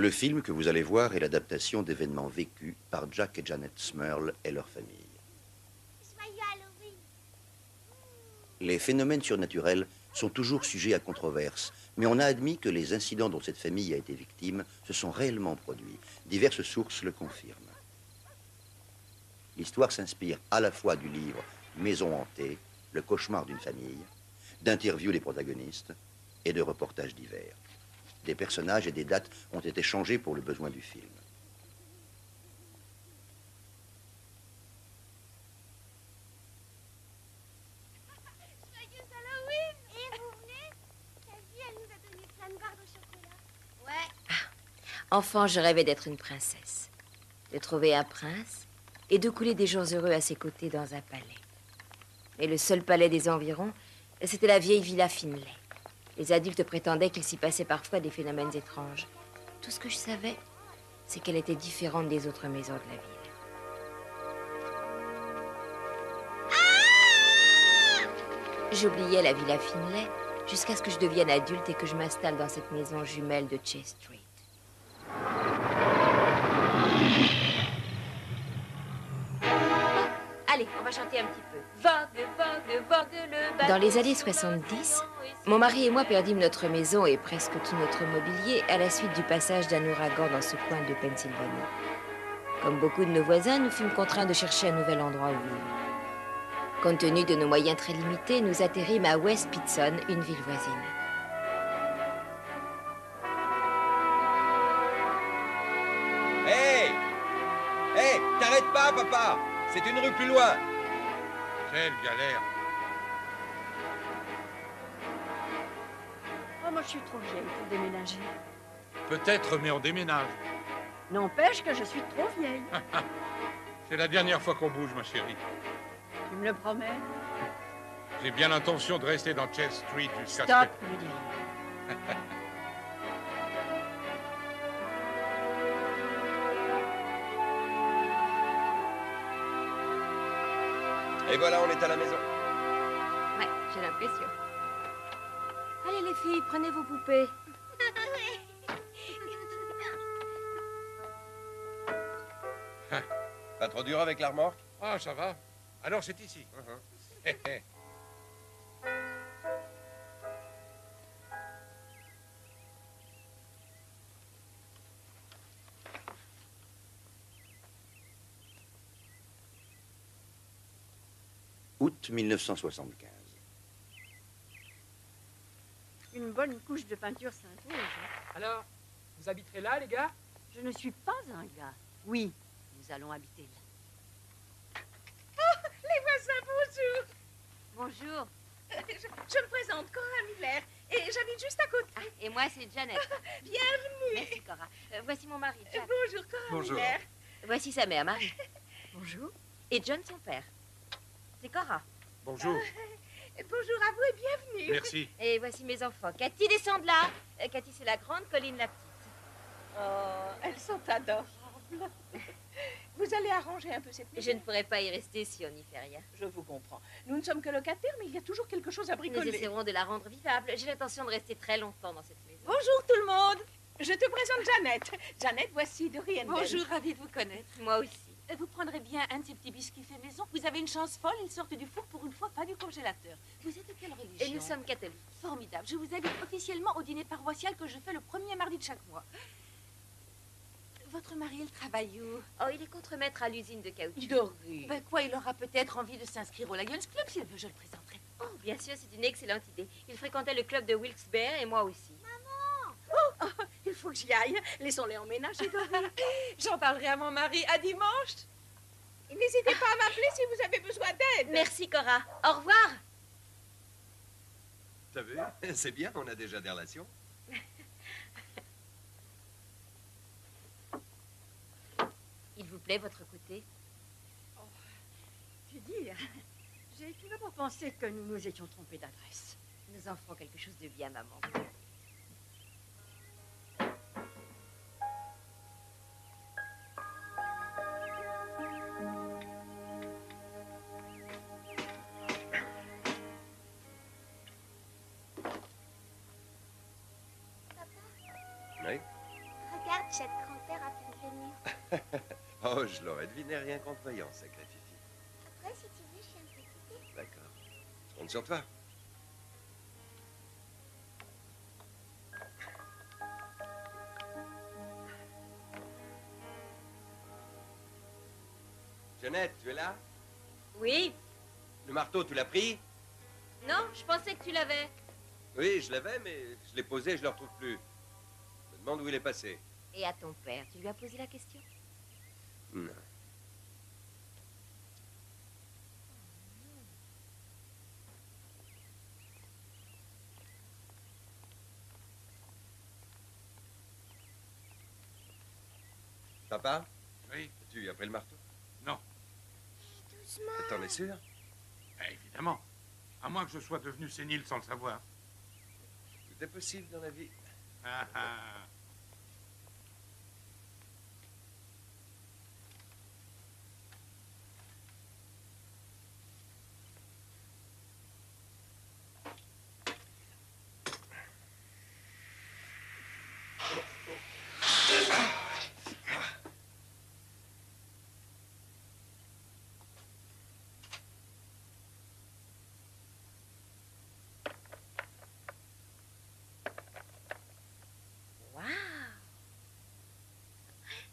Le film que vous allez voir est l'adaptation d'événements vécus par Jack et Janet Smurl et leur famille. Les phénomènes surnaturels sont toujours sujets à controverse, mais on a admis que les incidents dont cette famille a été victime se sont réellement produits. Diverses sources le confirment. L'histoire s'inspire à la fois du livre Maison hantée, le cauchemar d'une famille, d'interviews des protagonistes et de reportages divers. Des personnages et des dates ont été changés pour le besoin du film. Enfant, je rêvais d'être une princesse, de trouver un prince et de couler des jours heureux à ses côtés dans un palais. Mais le seul palais des environs, c'était la vieille villa Finlay. Les adultes prétendaient qu'il s'y passait parfois des phénomènes étranges. Tout ce que je savais, c'est qu'elle était différente des autres maisons de la ville. J'oubliais la villa Finlay jusqu'à ce que je devienne adulte et que je m'installe dans cette maison jumelle de Chess Street. Allez, on va chanter un petit peu. Vogue, vogue, vogue le bateau. Dans les années 70, mon mari et moi perdîmes notre maison et presque tout notre mobilier à la suite du passage d'un ouragan dans ce coin de Pennsylvanie. Comme beaucoup de nos voisins, nous fûmes contraints de chercher un nouvel endroit où vivre. Compte tenu de nos moyens très limités, nous atterrîmes à West Pittston, une ville voisine. Hey! Hey! T'arrêtes pas, papa! C'est une rue plus loin. Quelle galère. Oh, moi, je suis trop vieille pour déménager. Peut-être, mais on déménage. N'empêche que je suis trop vieille. C'est la dernière fois qu'on bouge, ma chérie. Tu me le promets? J'ai bien l'intention de rester dans Chess Street jusqu'à... Stop, William. Et voilà, on est à la maison. Ouais, j'ai l'impression. Allez, les filles, prenez vos poupées. Pas trop dur avec la remorque? Ah, ça va. Alors, c'est ici. Août 1975. Une bonne couche de peinture s'impose. Alors, vous habiterez là, les gars? Je ne suis pas un gars. Oui, nous allons habiter là. Oh, les voisins, bonjour. Bonjour. Je me présente, Cora Miller, et j'habite juste à côté. Ah, et moi, c'est Janet. Bienvenue. Merci, Cora. Voici mon mari, Jack. Bonjour, Cora. Bonjour. Miller. Voici sa mère, Marie. Bonjour. Et John, son père. C'est Cora. Bonjour. Bonjour à vous et bienvenue. Merci. Et voici mes enfants. Cathy, descends de là. Cathy, c'est la grande, Colleen, la petite. Oh, elles sont adorables. Vous allez arranger un peu cette maison. Je ne pourrai pas y rester si on n'y fait rien. Je vous comprends. Nous ne sommes que locataires, mais il y a toujours quelque chose à bricoler. Nous essaierons de la rendre vivable. J'ai l'intention de rester très longtemps dans cette maison. Bonjour tout le monde. Je te présente Janet. Janet, voici Dorian. Bonjour, ravie de vous connaître. Moi aussi. Vous prendrez bien un de ces petits biscuits faits maison. Vous avez une chance folle, ils sortent du four pour une fois, pas du congélateur. Vous êtes de quelle religion? Et nous sommes catholiques. Formidable. Je vous invite officiellement au dîner paroissial que je fais le premier mardi de chaque mois. Votre mari, il travaille où? Oh, il est contremaître à l'usine de caoutchouc. Doré. Ben quoi, il aura peut-être envie de s'inscrire au Lions Club. S'il veut, je le présenterai. Oh, bien sûr, c'est une excellente idée. Il fréquentait le club de Wilkes-Barre et moi aussi. Maman! Oh, oh. Il faut que j'y aille. Laissons-les emménager. J'en parlerai à mon mari. À dimanche. N'hésitez pas à m'appeler si vous avez besoin d'aide. Merci, Cora. Au revoir. T'as vu? C'est bien, on a déjà des relations. Il vous plaît, votre côté? Oh, tu dis, j'ai toujours pensé que nous nous étions trompés d'adresse. Nous en ferons quelque chose de bien, maman. Regarde cette grand-père à peine venir. Oh, je l'aurais deviné, rien qu'en te voyant, sacré Fifi. Après, si tu veux, je viens te quitter. D'accord. Je compte sur toi. Jeannette, tu es là? Oui. Le marteau, tu l'as pris? Non, je pensais que tu l'avais. Oui, je l'avais, mais je l'ai posé et je ne le retrouve plus. Je me demande où il est passé. Et à ton père, tu lui as posé la question? Non. Papa? Oui. Tu as pris le marteau? Non. Mais doucement. T'en es sûr? Ben, évidemment. À moins que je sois devenu sénile sans le savoir. Tout est possible dans la vie. Ah ah.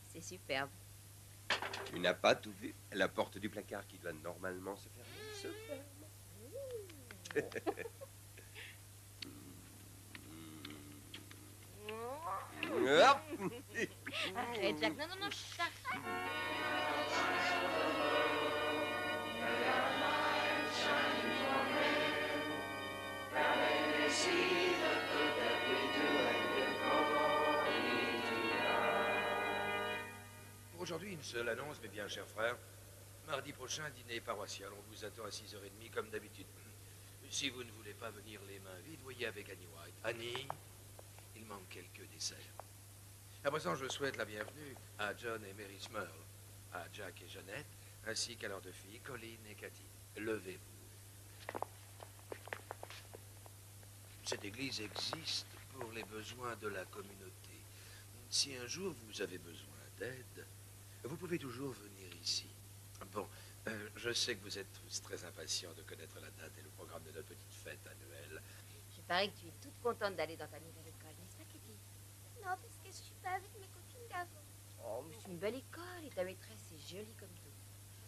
C'est superbe. Tu n'as pas tout vu. La porte du placard qui doit normalement se fermer. Se ferme. Arrête, Jack. Non, non, non, j'arrête. Aujourd'hui, une seule annonce, mes bien chers frères. Mardi prochain, dîner paroissial. On vous attend à 6h30, comme d'habitude. Si vous ne voulez pas venir les mains vides, voyez avec Annie White. Annie, il manque quelques desserts. À présent, je souhaite la bienvenue à John et Marie Smurl, à Jack et Jeannette, ainsi qu'à leurs deux filles, Colleen et Cathy. Levez-vous. Cette église existe pour les besoins de la communauté. Si un jour vous avez besoin d'aide, vous pouvez toujours venir ici. Bon, je sais que vous êtes tous très impatients de connaître la date et le programme de notre petite fête annuelle. Je parie que tu es toute contente d'aller dans ta nouvelle école, n'est-ce pas, Kitty? Non, parce que je suis pas avec mes copines d'avant. Oh, mais c'est une belle école et ta maîtresse est jolie comme tout.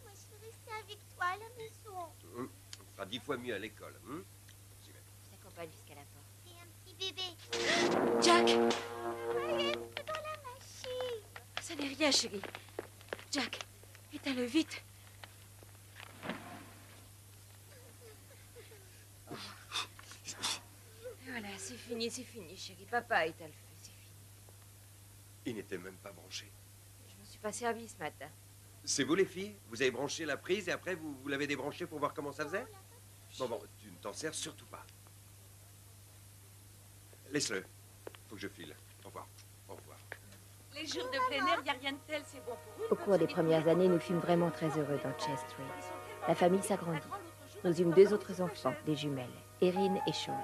Moi, je vais rester avec toi à la maison. On sera 10 fois mieux à l'école. J'y vais. Je t'accompagne jusqu'à la porte. C'est un petit bébé. Jack! Allez, c'est dans la machine. Ça n'est rien, chérie. Jack, éteins-le vite. Oh. Voilà, c'est fini, chérie. Papa éteint le feu, c'est fini. Il n'était même pas branché. Je ne me suis pas servi ce matin. C'est vous, les filles? Vous avez branché la prise et après, vous l'avez débranché pour voir comment ça faisait? Bon, bon, tu ne t'en sers surtout pas. Laisse-le. Faut que je file. Au revoir. Au revoir. Les jours de plein air, il n'y a rien de tel, c'est bon pour vous. Au cours des premières années, nous fûmes vraiment très heureux dans Chess Street. La famille s'agrandit. Nous eûmes deux autres enfants, des jumelles, Erin et Sean.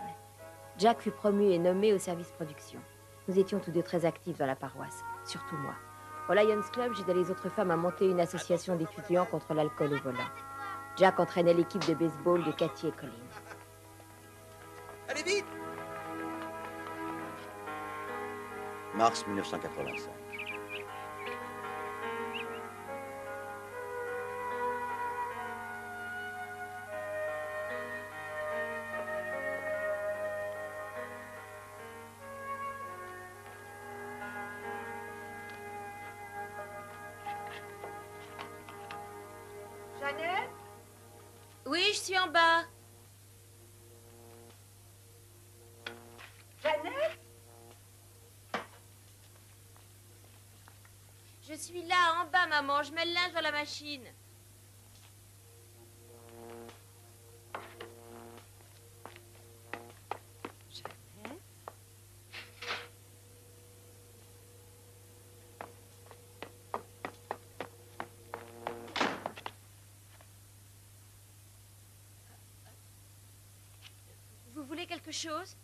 Jack fut promu et nommé au service production. Nous étions tous deux très actifs dans la paroisse, surtout moi. Au Lions Club, j'aidais les autres femmes à monter une association d'étudiants contre l'alcool au volant. Jack entraînait l'équipe de baseball de Cathy et Colleen. Allez vite! Mars 1985. Jeannette? Oui, je suis en bas. Jeannette? Je suis là, en bas, maman. Je mets le linge dans la machine. Jeannette? Vous voulez quelque chose?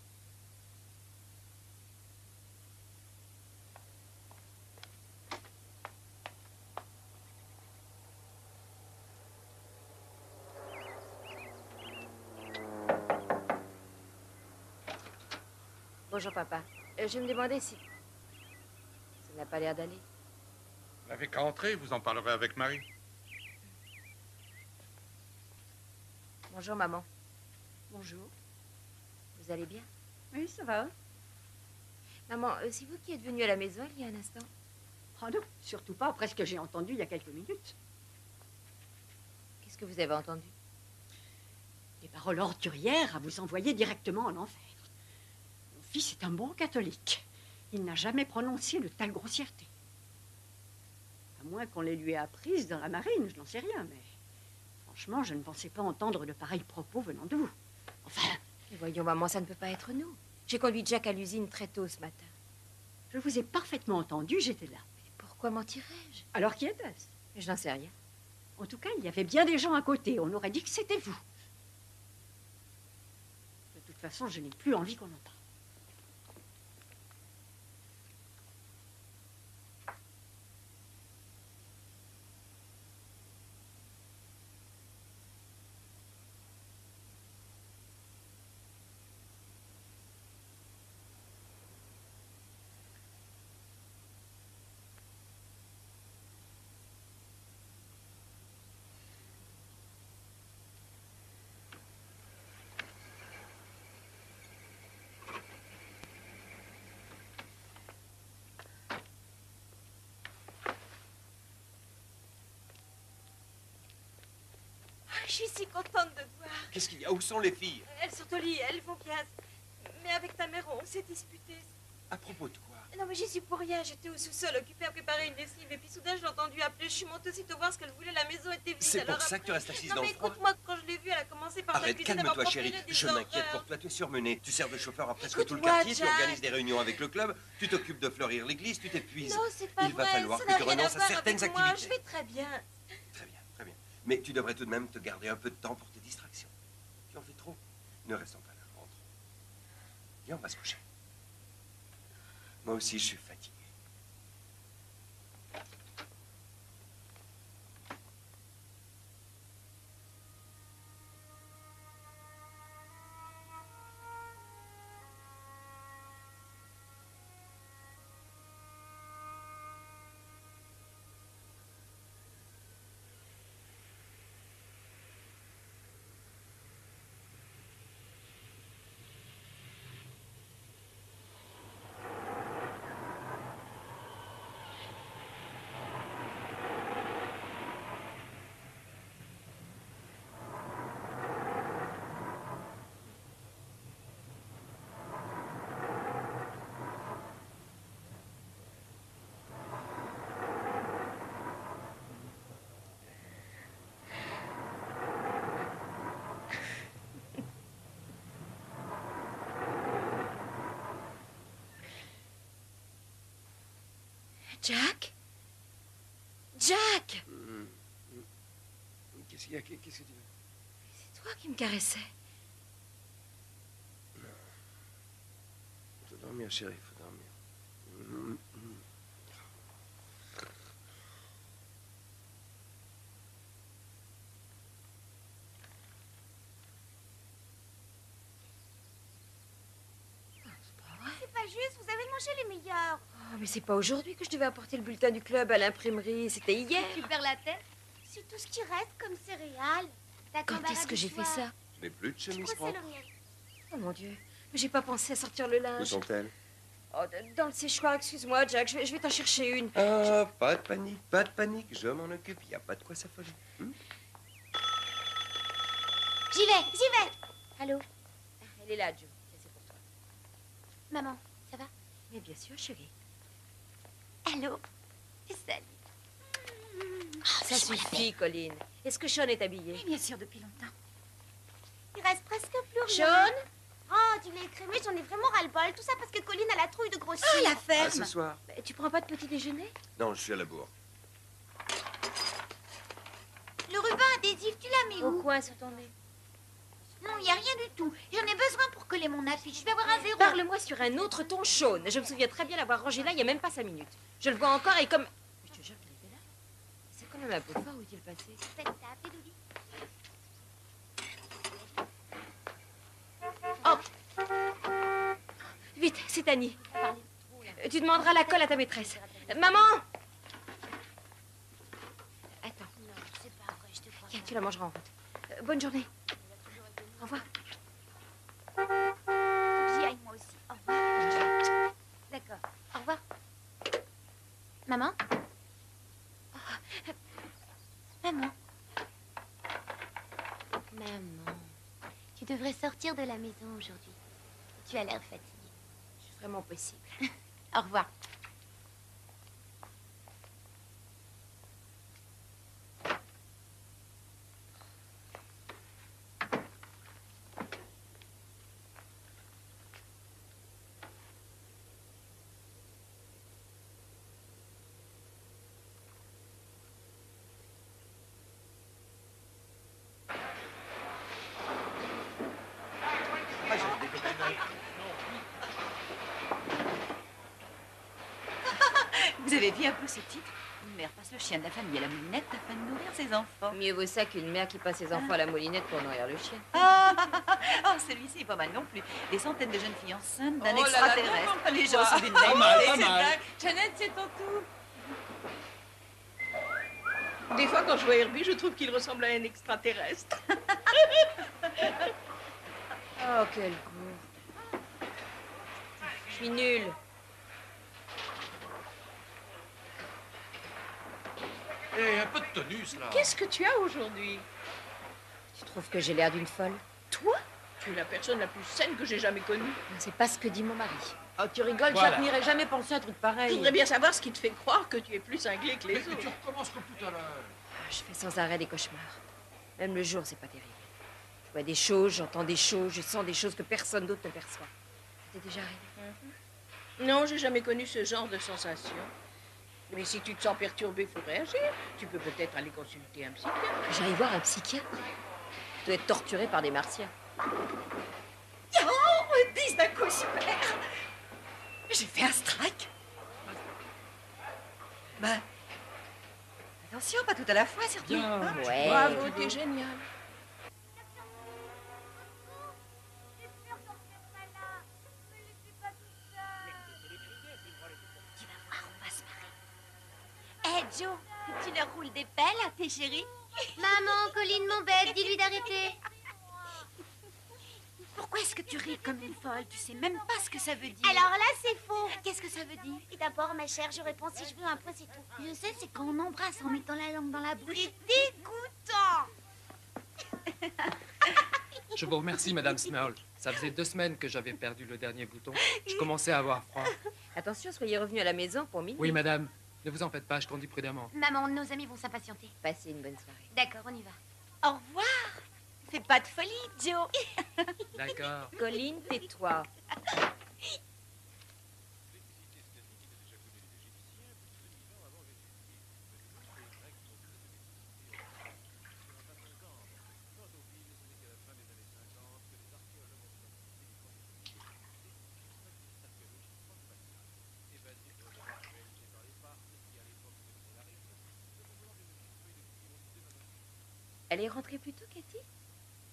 Bonjour, papa. Je me demandais si... Ça n'a pas l'air d'aller. Vous n'avez qu'à entrer, vous en parlerez avec Marie. Bonjour, maman. Bonjour. Vous allez bien? Oui, ça va. Maman, c'est vous qui êtes venue à la maison il y a un instant? Oh non, surtout pas, après ce que j'ai entendu il y a quelques minutes. Qu'est-ce que vous avez entendu? Des paroles ordurières à vous envoyer directement en enfer. Mon fils est un bon catholique. Il n'a jamais prononcé de telle grossièreté. À moins qu'on les lui ait apprises dans la marine, je n'en sais rien, mais... Franchement, je ne pensais pas entendre de pareils propos venant de vous. Enfin... Mais voyons, maman, ça ne peut pas être nous. J'ai conduit Jack à l'usine très tôt ce matin. Je vous ai parfaitement entendu, j'étais là. Mais pourquoi mentirais-je? Alors qui était-ce? Je n'en sais rien. En tout cas, il y avait bien des gens à côté. On aurait dit que c'était vous. De toute façon, je n'ai plus envie qu'on en parle. Je suis si contente de te voir. Qu'est-ce qu'il y a? Où sont les filles? Elles sont au lit, elles vont bien. Mais avec ta mère, on s'est disputé. À propos de quoi? Non, mais j'y suis pour rien. J'étais au sous-sol, occupée à préparer une lessive. Et puis soudain, je l'ai entendue appeler. Je suis montée aussitôt voir ce qu'elle voulait. La maison était vide. C'est pour ça que tu restes assise dans le froid? Non, mais écoute-moi, quand je l'ai vue, elle a commencé par... Arrête, calme-toi, chérie. Je m'inquiète pour toi. Tu es surmenée. Tu sers de chauffeur à presque tout le quartier. Tu organises des réunions avec le club. Tu t'occupes de fleurir l'église. Tu t'épuises. Non, c'est pas vrai. Il va falloir que tu renonces à certaines activités. Je vais très bien. Mais tu devrais tout de même te garder un peu de temps pour tes distractions. Tu en fais trop. Ne restons pas là, rentre. Viens, on va se coucher. Moi aussi, je suis fatigué. Jack? Jack! Qu'est-ce qu'il y a? Qu'est-ce que tu veux? C'est toi qui me caressais. Non. Faut dormir, chérie, faut dormir. Mais c'est pas aujourd'hui que je devais apporter le bulletin du club à l'imprimerie, c'était hier. Tu perds la tête? C'est tout ce qui reste comme céréales. Quand est-ce que j'ai fait ça? Je n'ai plus de chemise propre. Oh mon Dieu, mais j'ai pas pensé à sortir le linge. Où sont-elles? Oh, dans le séchoir, excuse-moi Jack, je vais t'en chercher une. Ah, pas de panique, je m'en occupe, il n'y a pas de quoi s'affoler. J'y vais! Allô? Elle est là, Joe, c'est pour toi. Maman, ça va? Mais bien sûr, chérie. Allô? Salut. Ça suffit, Colleen. Est-ce que Sean est habillé? Oui, bien sûr, depuis longtemps. Il reste presque plus rien. Sean? Oh, tu l'as écrémé, j'en ai vraiment ras-le-bol. Tout ça parce que Colleen a la trouille de grossir. Ah, la ferme. Ah, ce soir. Bah, tu prends pas de petit déjeuner? Non, je suis à la bourre. Le ruban adhésif, tu l'as mis où? Au coin, sur ton nez. Non, il n'y a rien du tout. J'en ai besoin pour coller mon affiche. Je vais avoir un zéro. Parle-moi sur un autre ton, Sean. Je me souviens très bien l'avoir rangé là il n'y a même pas 5 minutes. Je le vois encore et comme... Mais je te jure qu'il était là. C'est quand même un peu fort où il est passé. Oh! Vite, c'est Annie. Tu demanderas la colle à ta maîtresse. Maman! Attends. Non, c'est pas vrai, je te crois. Tiens, tu la mangeras en route. Bonne journée. Au revoir. Faut que j'y aille, moi aussi. Au revoir. D'accord. Au revoir. Maman? Oh. Maman. Maman, tu devrais sortir de la maison aujourd'hui. Tu as l'air fatiguée. C'est vraiment possible. Au revoir. Vous avez vu un peu ce titre? Une mère passe le chien de la famille à la moulinette afin de nourrir ses enfants. Mieux vaut ça qu'une mère qui passe ses enfants à la moulinette pour nourrir le chien. Ah, oh, celui-ci est pas mal non plus. Des centaines de jeunes filles enceintes d'un extraterrestre. Là, les gens sont d'une dingue. Janet, c'est ton tour. Des fois, quand je vois Herbie, je trouve qu'il ressemble à un extraterrestre. Oh, quel goût. Je suis nulle. Et un peu de tenue, là. Qu'est-ce que tu as aujourd'hui? Tu trouves que j'ai l'air d'une folle? Toi? Tu es la personne la plus saine que j'ai jamais connue. C'est pas ce que dit mon mari. Oh, tu rigoles, voilà. Je n'irais jamais penser à un truc pareil. Je voudrais bien savoir ce qui te fait croire que tu es plus cinglé que les autres. Mais tu recommences comme tout à l'heure. Je fais sans arrêt des cauchemars. Même le jour, c'est pas terrible. Je vois des choses, j'entends des choses, je sens des choses que personne d'autre ne perçoit. Ça t'est déjà arrivé? Non, j'ai jamais connu ce genre de sensation. Mais si tu te sens perturbé, il faut réagir. Tu peux peut-être aller consulter un psychiatre. J'allais voir un psychiatre? Tu dois être torturé par des martiens. Oh, me dis d'un coup, super! J'ai fait un strike. Ben, attention, pas tout à la fois, surtout. Ouais. Bravo, t'es génial. Joe, tu leur roules des pelles à tes chéris? Maman, Colline m'embête, dis-lui d'arrêter. Pourquoi est-ce que tu ris comme une folle? Tu sais même pas ce que ça veut dire. Alors là, c'est faux. Qu'est-ce que ça veut dire? D'abord, ma chère, je réponds si je veux, un point, c'est tout. Je sais, c'est quand on embrasse en mettant la langue dans la bouche. C'est dégoûtant. Je vous remercie, Madame Smurl. Ça faisait 2 semaines que j'avais perdu le dernier bouton. Je commençais à avoir froid. Attention, soyez revenue à la maison pour minuit. Oui, madame. Ne vous en faites pas, je conduis prudemment. Maman, nos amis vont s'impatienter. Passez une bonne soirée. D'accord, on y va. Au revoir. Fais pas de folie, Joe. D'accord. Colline, tais-toi. Elle est rentrée plus tôt, Cathy?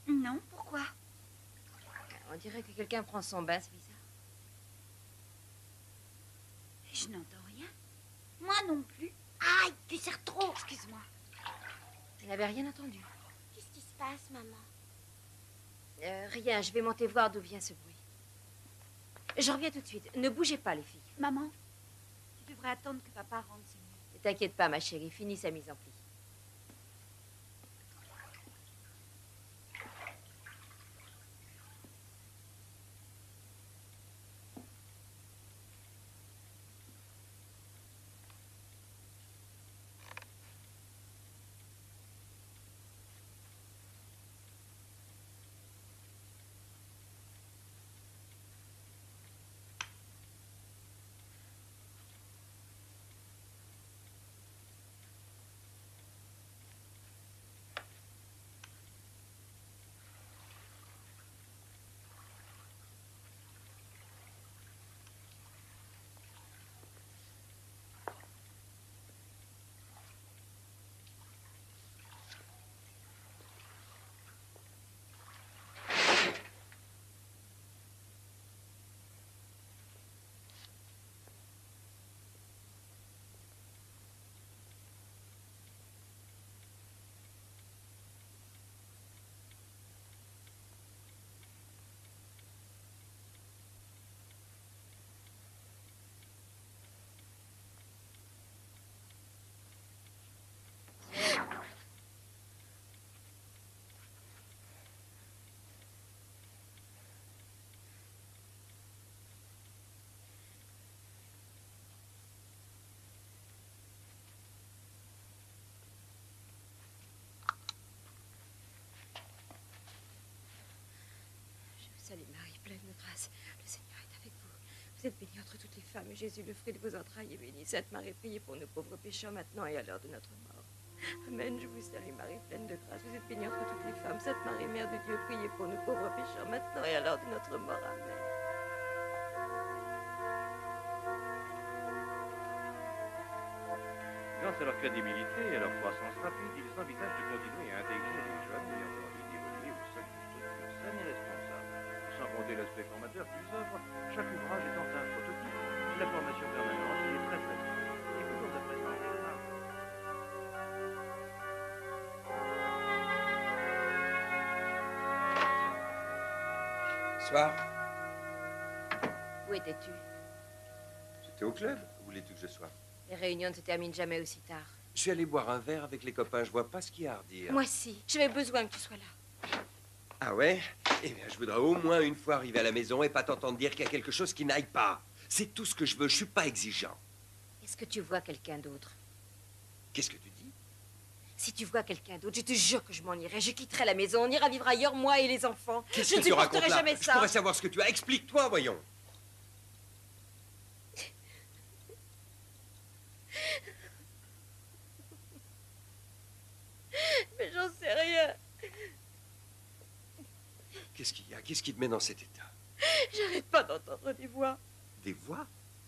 Non, pourquoi? On dirait que quelqu'un prend son bain, c'est bizarre. Je n'entends rien. Moi non plus. Aïe, tu serres trop. Excuse-moi. Elle n'avait rien entendu. Qu'est-ce qui se passe, maman? Rien, je vais monter voir d'où vient ce bruit. Je reviens tout de suite. Ne bougez pas, les filles. Maman, tu devrais attendre que papa rentre. Ne t'inquiète pas, ma chérie, finis sa mise en pli. grâce, le Seigneur est avec vous. Vous êtes bénie entre toutes les femmes, et Jésus, le fruit de vos entrailles, est béni. Sainte Marie, priez pour nos pauvres pécheurs, maintenant et à l'heure de notre mort. Amen. Je vous salue, Marie, pleine de grâce. Vous êtes bénie entre toutes les femmes. Sainte Marie, Mère de Dieu, priez pour nos pauvres pécheurs, maintenant et à l'heure de notre mort. Amen. Grâce à leur crédibilité et à leur croissance rapide, ils envisagent de continuer à intégrer les jeunes ayant envie d'évoluer au sein d'une structure saine et responsable. Sans compter l'aspect formateur qu'ils offrent, chaque ouvrage étant un prototype, la formation permanente est très facile. Écoutons à présent les exemples. Bonsoir. Où étais-tu? J'étais au club. Où voulais-tu que je sois? Les réunions ne se terminent jamais aussi tard. Je suis allé boire un verre avec les copains. Je vois pas ce qu'il y a à redire. Moi, si. J'avais besoin que tu sois là. Ah ouais? Eh bien, je voudrais au moins une fois arriver à la maison et pas t'entendre dire qu'il y a quelque chose qui n'aille pas. C'est tout ce que je veux. Je suis pas exigeant. Est-ce que tu vois quelqu'un d'autre? Qu'est-ce que tu dis? Si tu vois quelqu'un d'autre, je te jure que je m'en irai. Je quitterai la maison. On ira vivre ailleurs, moi et les enfants. Qu'est-ce que tu racontes là? Je ne supporterai jamais ça. Je pourrais savoir ce que tu as. Explique-toi, voyons. Mais j'en sais rien. Qu'est-ce qu'il y a? Qu'est-ce qui te met dans cet état? J'arrête pas d'entendre des voix. Des voix?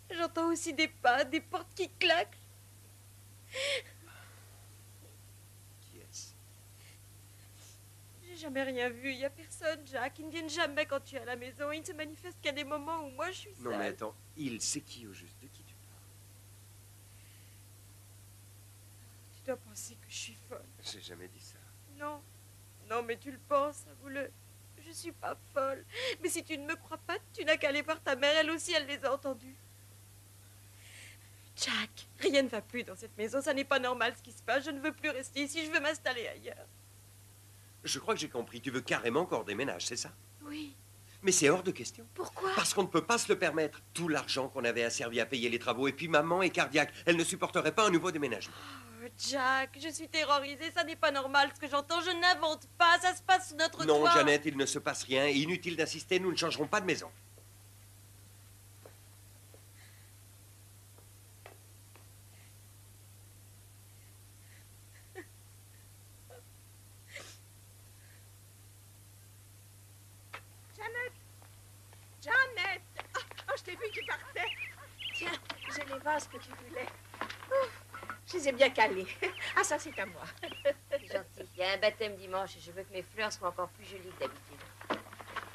J'entends aussi des pas, des portes qui claquent. Qui est-ce? J'ai jamais rien vu. Il n'y a personne, Jack. Ils ne viennent jamais quand tu es à la maison. Ils ne se manifestent qu'à des moments où moi je suis seule. Non mais attends, il c'est qui au juste? De qui tu parles? Tu dois penser que je suis folle. J'ai jamais dit ça. Non, non, mais tu le penses, avoue-le. Je suis pas folle. Mais si tu ne me crois pas, tu n'as qu'à aller voir ta mère. Elle aussi, elle les a entendus. Jack, rien ne va plus dans cette maison. Ça n'est pas normal ce qui se passe. Je ne veux plus rester ici. Je veux m'installer ailleurs. Je crois que j'ai compris. Tu veux carrément qu'on déménage, c'est ça? Oui. Mais c'est hors de question. Pourquoi? Parce qu'on ne peut pas se le permettre. Tout l'argent qu'on avait asservi à payer les travaux. Et puis maman est cardiaque. Elle ne supporterait pas un nouveau déménagement. Oh. Jack, je suis terrorisée, ça n'est pas normal ce que j'entends, je n'invente pas, ça se passe sous notre toit. Non, Janet, il ne se passe rien, inutile d'insister, nous ne changerons pas de maison. Janet! Janet! Oh, je t'ai vu, tu partais. Tiens, j'ai les vases que tu voulais. Ouf. Je les ai bien calés. Ah, ça, c'est à moi. C'est gentil. Il y a un baptême dimanche et je veux que mes fleurs soient encore plus jolies que d'habitude.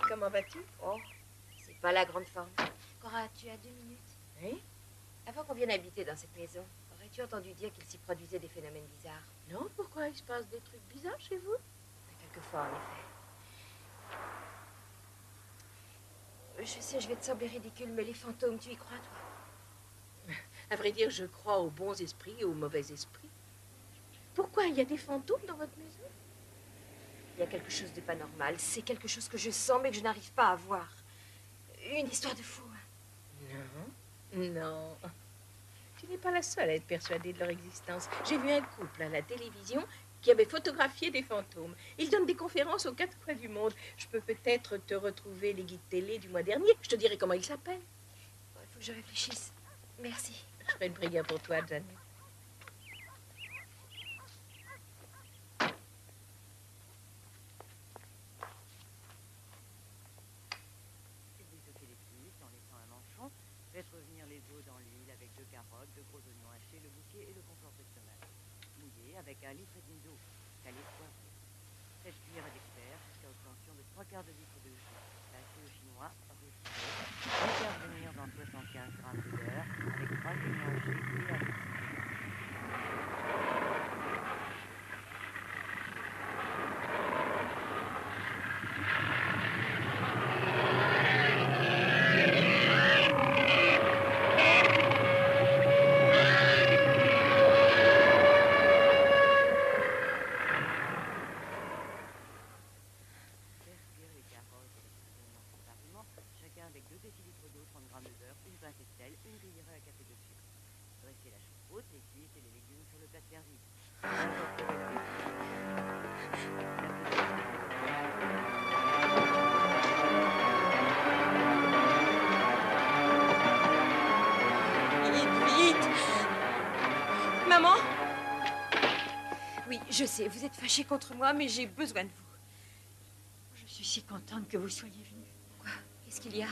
Comment vas-tu? Oh, c'est pas la grande forme. Cora, tu as 2 minutes? Oui. Avant qu'on vienne habiter dans cette maison, aurais-tu entendu dire qu'il s'y produisait des phénomènes bizarres? Non, pourquoi? Il se passe des trucs bizarres chez vous? Quelquefois, en effet. Je sais, je vais te sembler ridicule, mais les fantômes, tu y crois, toi? À vrai dire, je crois aux bons esprits et aux mauvais esprits. Pourquoi? Il y a des fantômes dans votre maison? Il y a quelque chose de pas normal. C'est quelque chose que je sens, mais que je n'arrive pas à voir. Une histoire de fou. Non, non. Tu n'es pas la seule à être persuadée de leur existence. J'ai vu un couple à la télévision qui avait photographié des fantômes. Ils donnent des conférences aux 4 coins du monde. Je peux peut-être te retrouver les guides télé du mois dernier. Je te dirai comment ils s'appellent. Bon, il faut que je réfléchisse. Merci. Je ferai une prière pour toi, Janet. C'est des œufs téléphoniques en laissant un manchon. Faites revenir les os dans l'huile avec 2 carottes, 2 gros oignons hachés, le bouquet et le confort de tomate. Mouillez avec 1,5 litre d'eau. Calez poivré. Faites cuire à l'expert jusqu'à obtention de 3/4 litre de jus. Passez au chinois, réfléchissez. Faites revenir dans 75 grammes de beurre. Avec 2 décilitres d'eau, 30 grammes de beurre, une pincée de sel, 1 cuillerée à café de sucre. Dressez la choucroute Maman? Oui, je sais, vous êtes fâchée contre moi, mais j'ai besoin de vous. Je suis si contente que vous soyez venue. Quoi? Qu'est-ce qu'il y a?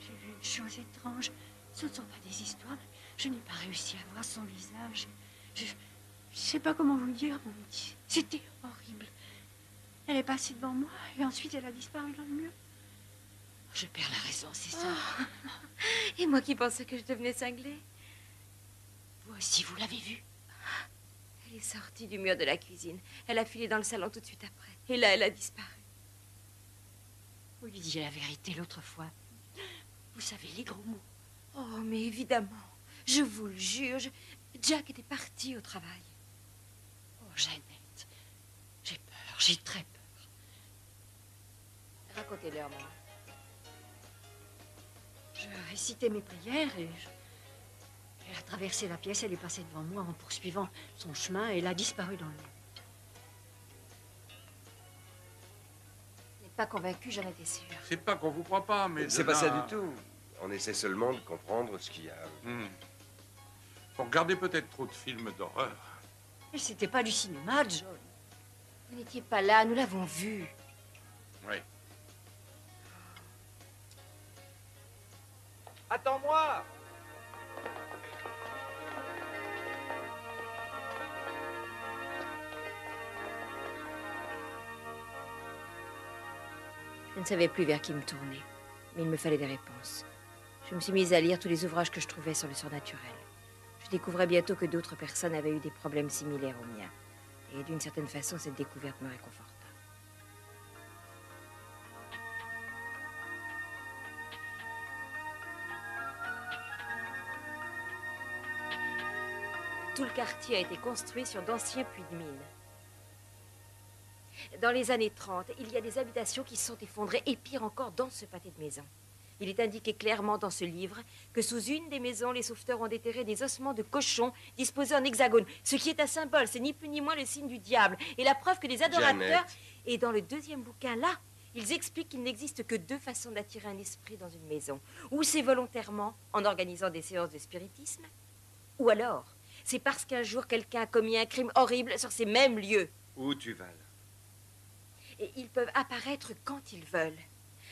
J'ai vu une chose étrange. Ce ne sont pas des histoires. Je n'ai pas réussi à voir son visage. Je ne sais pas comment vous le dire. C'était horrible. Elle est passée devant moi et ensuite elle a disparu dans le mur. Je perds la raison, c'est ça. Oh. Et moi qui pensais que je devenais cinglée. Vous aussi, vous l'avez vue? Elle est sortie du mur de la cuisine. Elle a filé dans le salon tout de suite après. Et là, elle a disparu. Vous lui disiez la vérité l'autre fois. Vous savez les gros mots. Oh, mais évidemment. Je vous le jure. Jack était parti au travail. Oh, Jeannette. J'ai peur. J'ai très peur. Racontez-leur, maman. Je récitais mes prières et... Elle a traversé la pièce, elle est passée devant moi en poursuivant son chemin et elle a disparu dans le mur. Vous n'êtes pas convaincu, j'en étais sûr. C'est pas qu'on vous croit pas, mais... C'est pas ça du tout. On essaie seulement de comprendre ce qu'il y a. Vous regardez peut-être trop de films d'horreur. Mais c'était pas du cinéma, John. Vous n'étiez pas là, nous l'avons vu. Oui. Attends-moi! Je ne savais plus vers qui me tourner, mais il me fallait des réponses. Je me suis mise à lire tous les ouvrages que je trouvais sur le surnaturel. Je découvrais bientôt que d'autres personnes avaient eu des problèmes similaires aux miens. Et d'une certaine façon, cette découverte me réconforta. Tout le quartier a été construit sur d'anciens puits de mine. Dans les années 30, il y a des habitations qui se sont effondrées, et pire encore, dans ce pâté de maisons. Il est indiqué clairement dans ce livre que sous une des maisons, les sauveteurs ont déterré des ossements de cochons disposés en hexagone. Ce qui est un symbole, c'est ni plus ni moins le signe du diable. Et la preuve que les adorateurs... Jeannette. Et dans le deuxième bouquin, là, ils expliquent qu'il n'existe que deux façons d'attirer un esprit dans une maison. Ou c'est volontairement, en organisant des séances de spiritisme, ou alors, c'est parce qu'un jour, quelqu'un a commis un crime horrible sur ces mêmes lieux. Où tu vas là? Et ils peuvent apparaître quand ils veulent.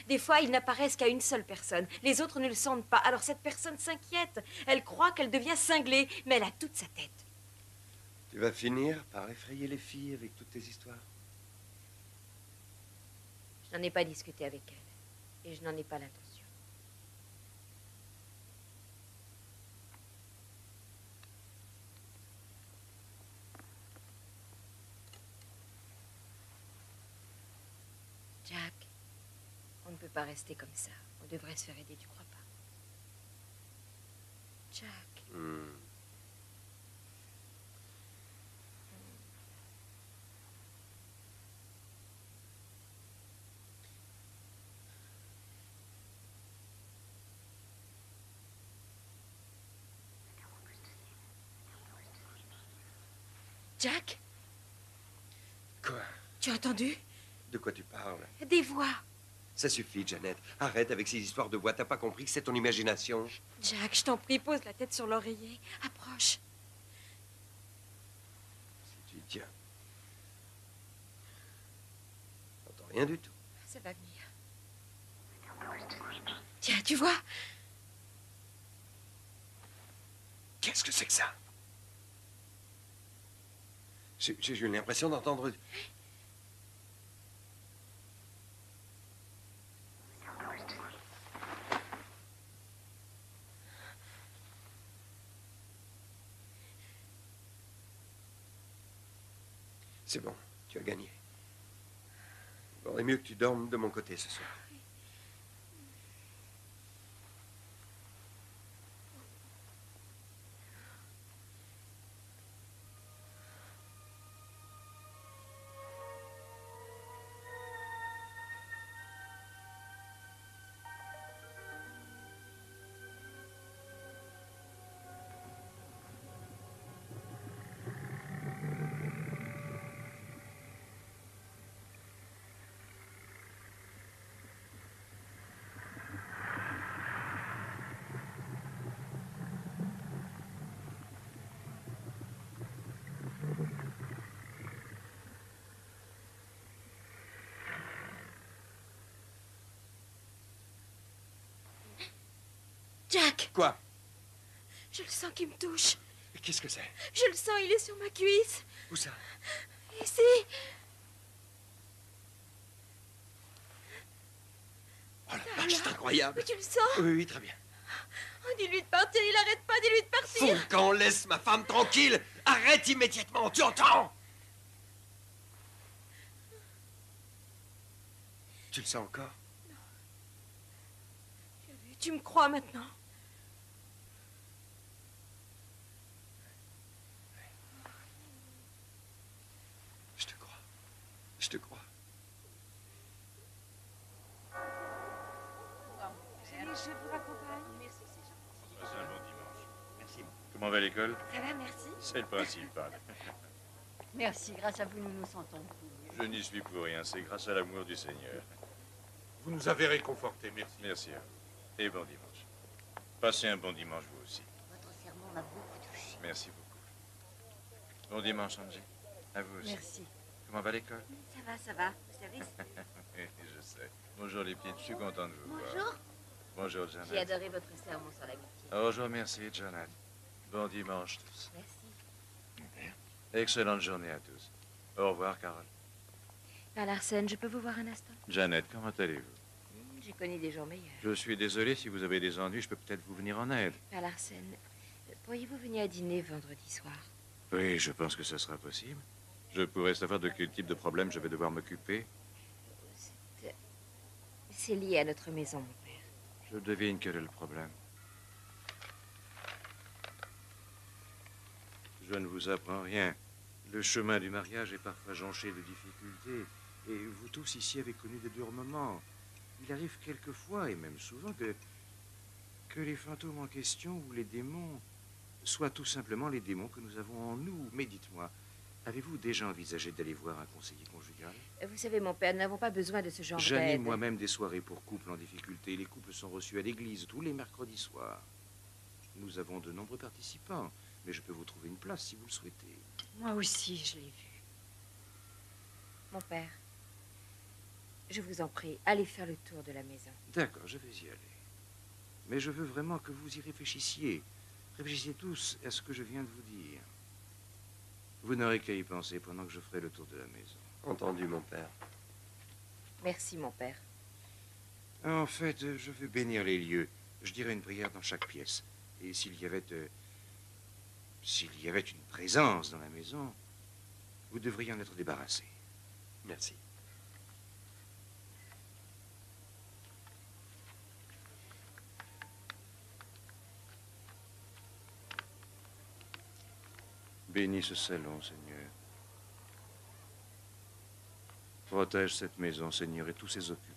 Des fois, ils n'apparaissent qu'à une seule personne. Les autres ne le sentent pas. Alors cette personne s'inquiète. Elle croit qu'elle devient cinglée, mais elle a toute sa tête. Tu vas finir par effrayer les filles avec toutes tes histoires. Je n'en ai pas discuté avec elles. Et je n'en ai pas l'intention. Jack, on ne peut pas rester comme ça. On devrait se faire aider, tu crois pas? Jack. Jack? Quoi? Tu as entendu? De quoi tu parles? Des voix. Ça suffit, Jeannette. Arrête avec ces histoires de voix. T'as pas compris que c'est ton imagination? Jack, je t'en prie, pose la tête sur l'oreiller. Approche. Si tu y tiens. J'entends rien du tout. Ça va venir. Tiens, tu vois? Qu'est-ce que c'est que ça? J'ai eu l'impression d'entendre... C'est bon, tu as gagné. Il vaudrait mieux que tu dormes de mon côté ce soir. Jack! Quoi? Je le sens qui me touche. Qu'est-ce que c'est? Je le sens, il est sur ma cuisse. Où ça? Ici. Oh la vache, c'est incroyable. Mais tu le sens? Oui, oui, très bien. Oh, dis-lui de partir, il arrête pas, dis-lui de partir. Foucan, laisse ma femme tranquille. Arrête immédiatement, tu entends? Tu le sens encore? Non. J'ai vu, tu me crois maintenant? Je te crois. Je vous raccompagne. Merci, c'est gentil. Passez un bon dimanche. Merci. Comment va l'école? Ça va, merci. C'est le principal. Merci, grâce à vous, nous nous sentons. Je n'y suis pour rien, c'est grâce à l'amour du Seigneur. Vous nous avez réconfortés, merci. Merci à vous. Et bon dimanche. Passez un bon dimanche, vous aussi. Votre serment m'a beaucoup touché. Merci beaucoup. Bon dimanche, Angie. À vous aussi. Merci. Comment va l'école? Ça va, ça va. Vous savez... Je sais. Bonjour les petites, je suis content de vous voir. Bonjour. Bonjour, Janet. J'ai adoré votre sermon sur l'amitié. Oh, je vous remercie, Janet. Bon dimanche tous. Merci. Excellente journée à tous. Au revoir, Carole. Père Larsen, je peux vous voir un instant? Janet, comment allez-vous? J'ai connu des jours meilleurs. Je suis désolé, si vous avez des ennuis, je peux peut-être vous venir en aide. Père Larsen, pourriez-vous venir à dîner vendredi soir? Oui, je pense que ce sera possible. Je pourrais savoir de quel type de problème je vais devoir m'occuper. C'est lié à notre maison, mon père. Je devine quel est le problème. Je ne vous apprends rien. Le chemin du mariage est parfois jonché de difficultés. Et vous tous ici avez connu de durs moments. Il arrive quelquefois, et même souvent, que les fantômes en question ou les démons soient tout simplement les démons que nous avons en nous. Mais dites-moi, avez-vous déjà envisagé d'aller voir un conseiller conjugal? Vous savez, mon père, nous n'avons pas besoin de ce genre d'aide. J'anime moi-même des soirées pour couples en difficulté. Les couples sont reçus à l'église tous les mercredis soirs. Nous avons de nombreux participants, mais je peux vous trouver une place si vous le souhaitez. Moi aussi, je l'ai vu. Mon père, je vous en prie, allez faire le tour de la maison. D'accord, je vais y aller. Mais je veux vraiment que vous y réfléchissiez. Réfléchissez tous à ce que je viens de vous dire. Vous n'aurez qu'à y penser pendant que je ferai le tour de la maison. Entendu, mon père. Merci, mon père. En fait, je veux bénir les lieux. Je dirai une prière dans chaque pièce. Et s'il y avait... s'il y avait une présence dans la maison, vous devriez en être débarrassé. Merci. Bénis ce salon, Seigneur. Protège cette maison, Seigneur, et tous ses occupants.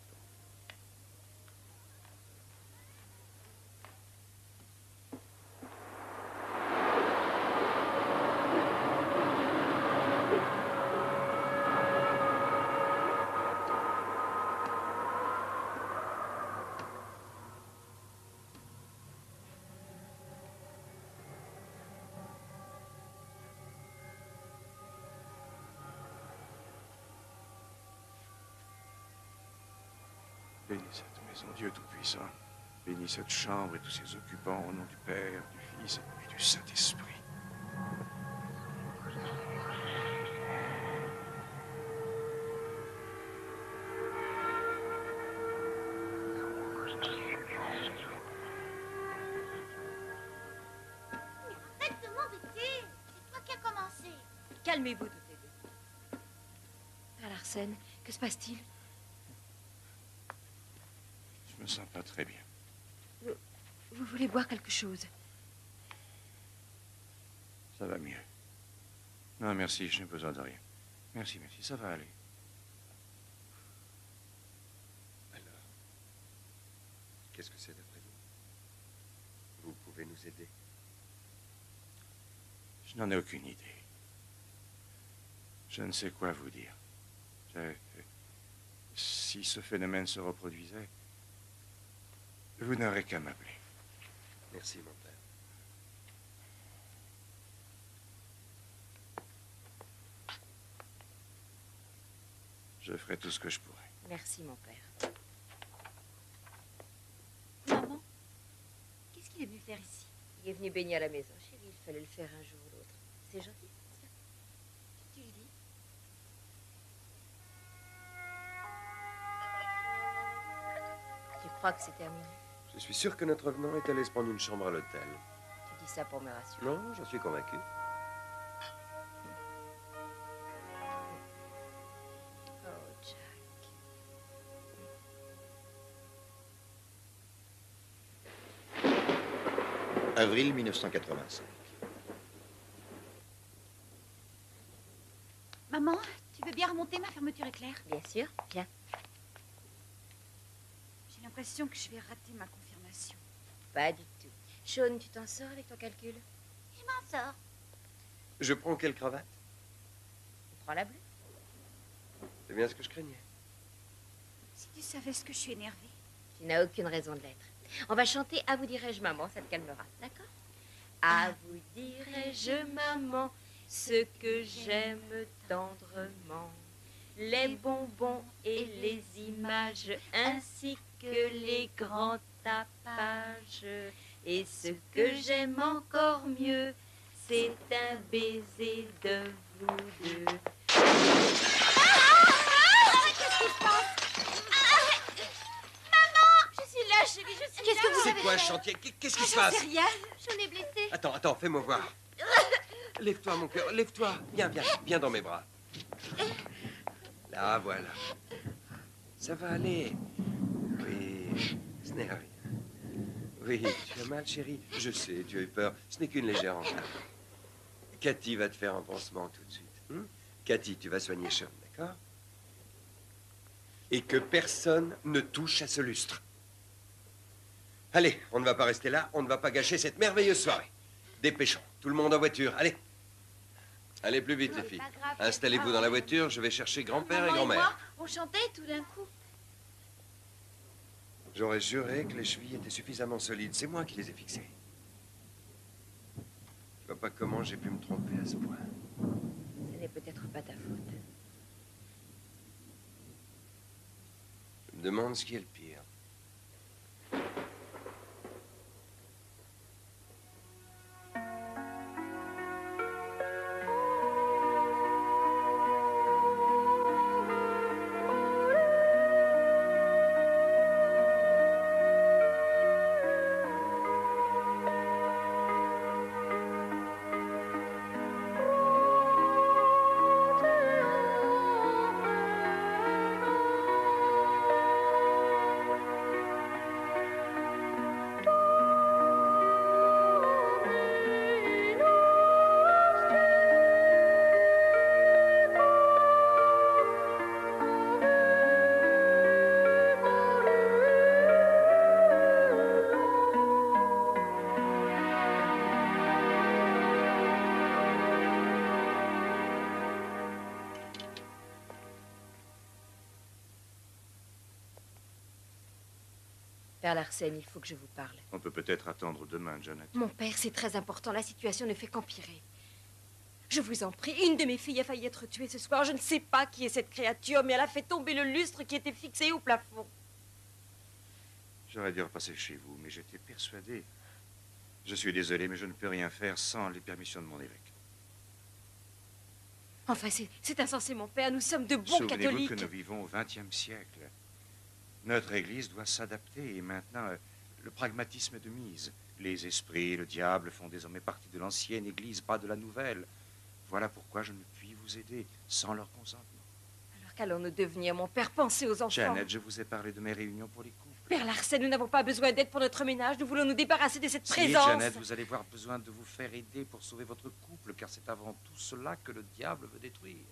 Bénis cette maison, Dieu Tout-Puissant. Bénis cette chambre et tous ses occupants au nom du Père, du Fils et du Saint-Esprit. Mais arrête de m'embêter! C'est toi qui as commencé. Calmez-vous toutes les deux. Père Larsen, que se passe-t-il? Je me sens pas très bien. Vous voulez boire quelque chose? Ça va mieux. Non, merci, je n'ai besoin de rien. Merci, merci, ça va aller. Alors, qu'est-ce que c'est d'après vous? Vous pouvez nous aider? Je n'en ai aucune idée. Je ne sais quoi vous dire. Si ce phénomène se reproduisait, vous n'aurez qu'à m'appeler. Merci, mon père. Je ferai tout ce que je pourrai. Merci, mon père. Maman, qu'est-ce qu'il est venu faire ici? Il est venu baigner à la maison, chérie. Il fallait le faire un jour ou l'autre. C'est gentil. Tu lui dis? Tu crois que c'est terminé? Je suis sûr que notre revenant est allé se prendre une chambre à l'hôtel. Tu dis ça pour me rassurer? Non, je suis convaincu. Avril 1985. Maman, tu veux bien remonter ma fermeture éclair? Bien sûr, viens. J'ai l'impression que je vais rater ma confirmation. Pas du tout. Sean, tu t'en sors avec ton calcul? Je m'en sors. Je prends quelle cravate? Tu prends la bleue. C'est bien ce que je craignais. Si tu savais ce que je suis énervée. Tu n'as aucune raison de l'être. On va chanter « À vous dirai-je, maman », ça te calmera, d'accord? À vous dirai-je, maman, ce que j'aime tendrement, les bonbons et les images, ainsi que les grands tapages. Et ce que j'aime encore mieux, c'est un baiser de vous deux. C'est quoi un chantier? Qu'est-ce qui se passe? Je ne sais rien, j'en ai blessé. Attends, attends, fais-moi voir. Lève-toi, mon cœur, lève-toi. Viens, viens, viens dans mes bras. Là, voilà. Ça va aller. Oui, ce n'est rien. Oui, tu as mal, chérie. Je sais, tu as eu peur. Ce n'est qu'une légère entrave. Cathy va te faire un pansement tout de suite. Hein? Cathy, tu vas soigner Sean, d'accord? Et que personne ne touche à ce lustre. Allez, on ne va pas rester là, on ne va pas gâcher cette merveilleuse soirée. Dépêchons, tout le monde en voiture, allez. Allez plus vite, non, les filles. Installez-vous dans la voiture, je vais chercher grand-père et grand-mère. On chantait tout d'un coup. J'aurais juré que les chevilles étaient suffisamment solides. C'est moi qui les ai fixées. Je ne vois pas comment j'ai pu me tromper à ce point. Ce n'est peut-être pas ta faute. Je me demande ce qui est le pire. Père Larsen, il faut que je vous parle. On peut peut-être attendre demain, Janet. Mon père, c'est très important. La situation ne fait qu'empirer. Je vous en prie, une de mes filles a failli être tuée ce soir. Je ne sais pas qui est cette créature, mais elle a fait tomber le lustre qui était fixé au plafond. J'aurais dû repasser chez vous, mais j'étais persuadé. Je suis désolé, mais je ne peux rien faire sans les permissions de mon évêque. Enfin, c'est insensé, mon père. Nous sommes de bons catholiques. Souvenez-vous que nous vivons au XXe siècle. Notre Église doit s'adapter et maintenant, le pragmatisme est de mise. Les esprits et le diable font désormais partie de l'ancienne Église, pas de la nouvelle. Voilà pourquoi je ne puis vous aider sans leur consentement. Alors qu'allons-nous devenir, mon père? Pensez aux enfants. Janet, je vous ai parlé de mes réunions pour les couples. Père Larsen, nous n'avons pas besoin d'aide pour notre ménage. Nous voulons nous débarrasser de cette présence. Janet, vous allez avoir besoin de vous faire aider pour sauver votre couple, car c'est avant tout cela que le diable veut détruire.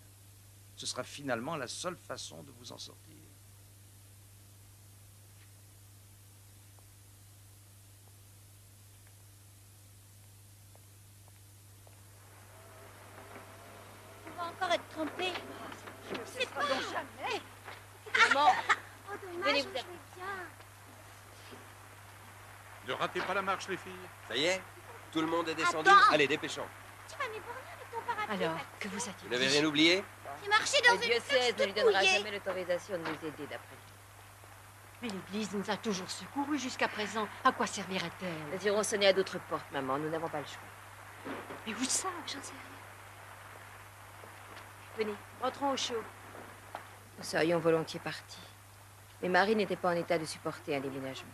Ce sera finalement la seule façon de vous en sortir. Pas la marche, les filles. Ça y est, tout le monde est descendu. Attends. Allez, dépêchons. Tu m'as mis pour rien avec ton parapluie. Alors, que vous a-t-il? Vous n'avez rien oublié? J'ai marché dans une... Dieu sait, ne lui donnera jamais l'autorisation de nous aider d'après lui. Mais l'Église nous a toujours secourus jusqu'à présent. À quoi servirait-elle? Nous irons sonner à d'autres portes, maman. Nous n'avons pas le choix. Mais où ça? J'en sais rien. Venez, rentrons au chaud. Nous serions volontiers partis. Mais Marie n'était pas en état de supporter un déménagement.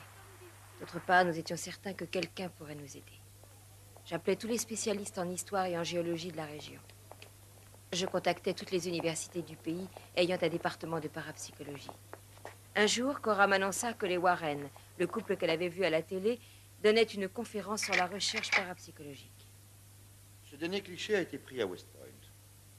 D'autre part, nous étions certains que quelqu'un pourrait nous aider. J'appelais tous les spécialistes en histoire et en géologie de la région. Je contactais toutes les universités du pays ayant un département de parapsychologie. Un jour, Cora m'annonça que les Warren, le couple qu'elle avait vu à la télé, donnaient une conférence sur la recherche parapsychologique. Ce dernier cliché a été pris à West Point.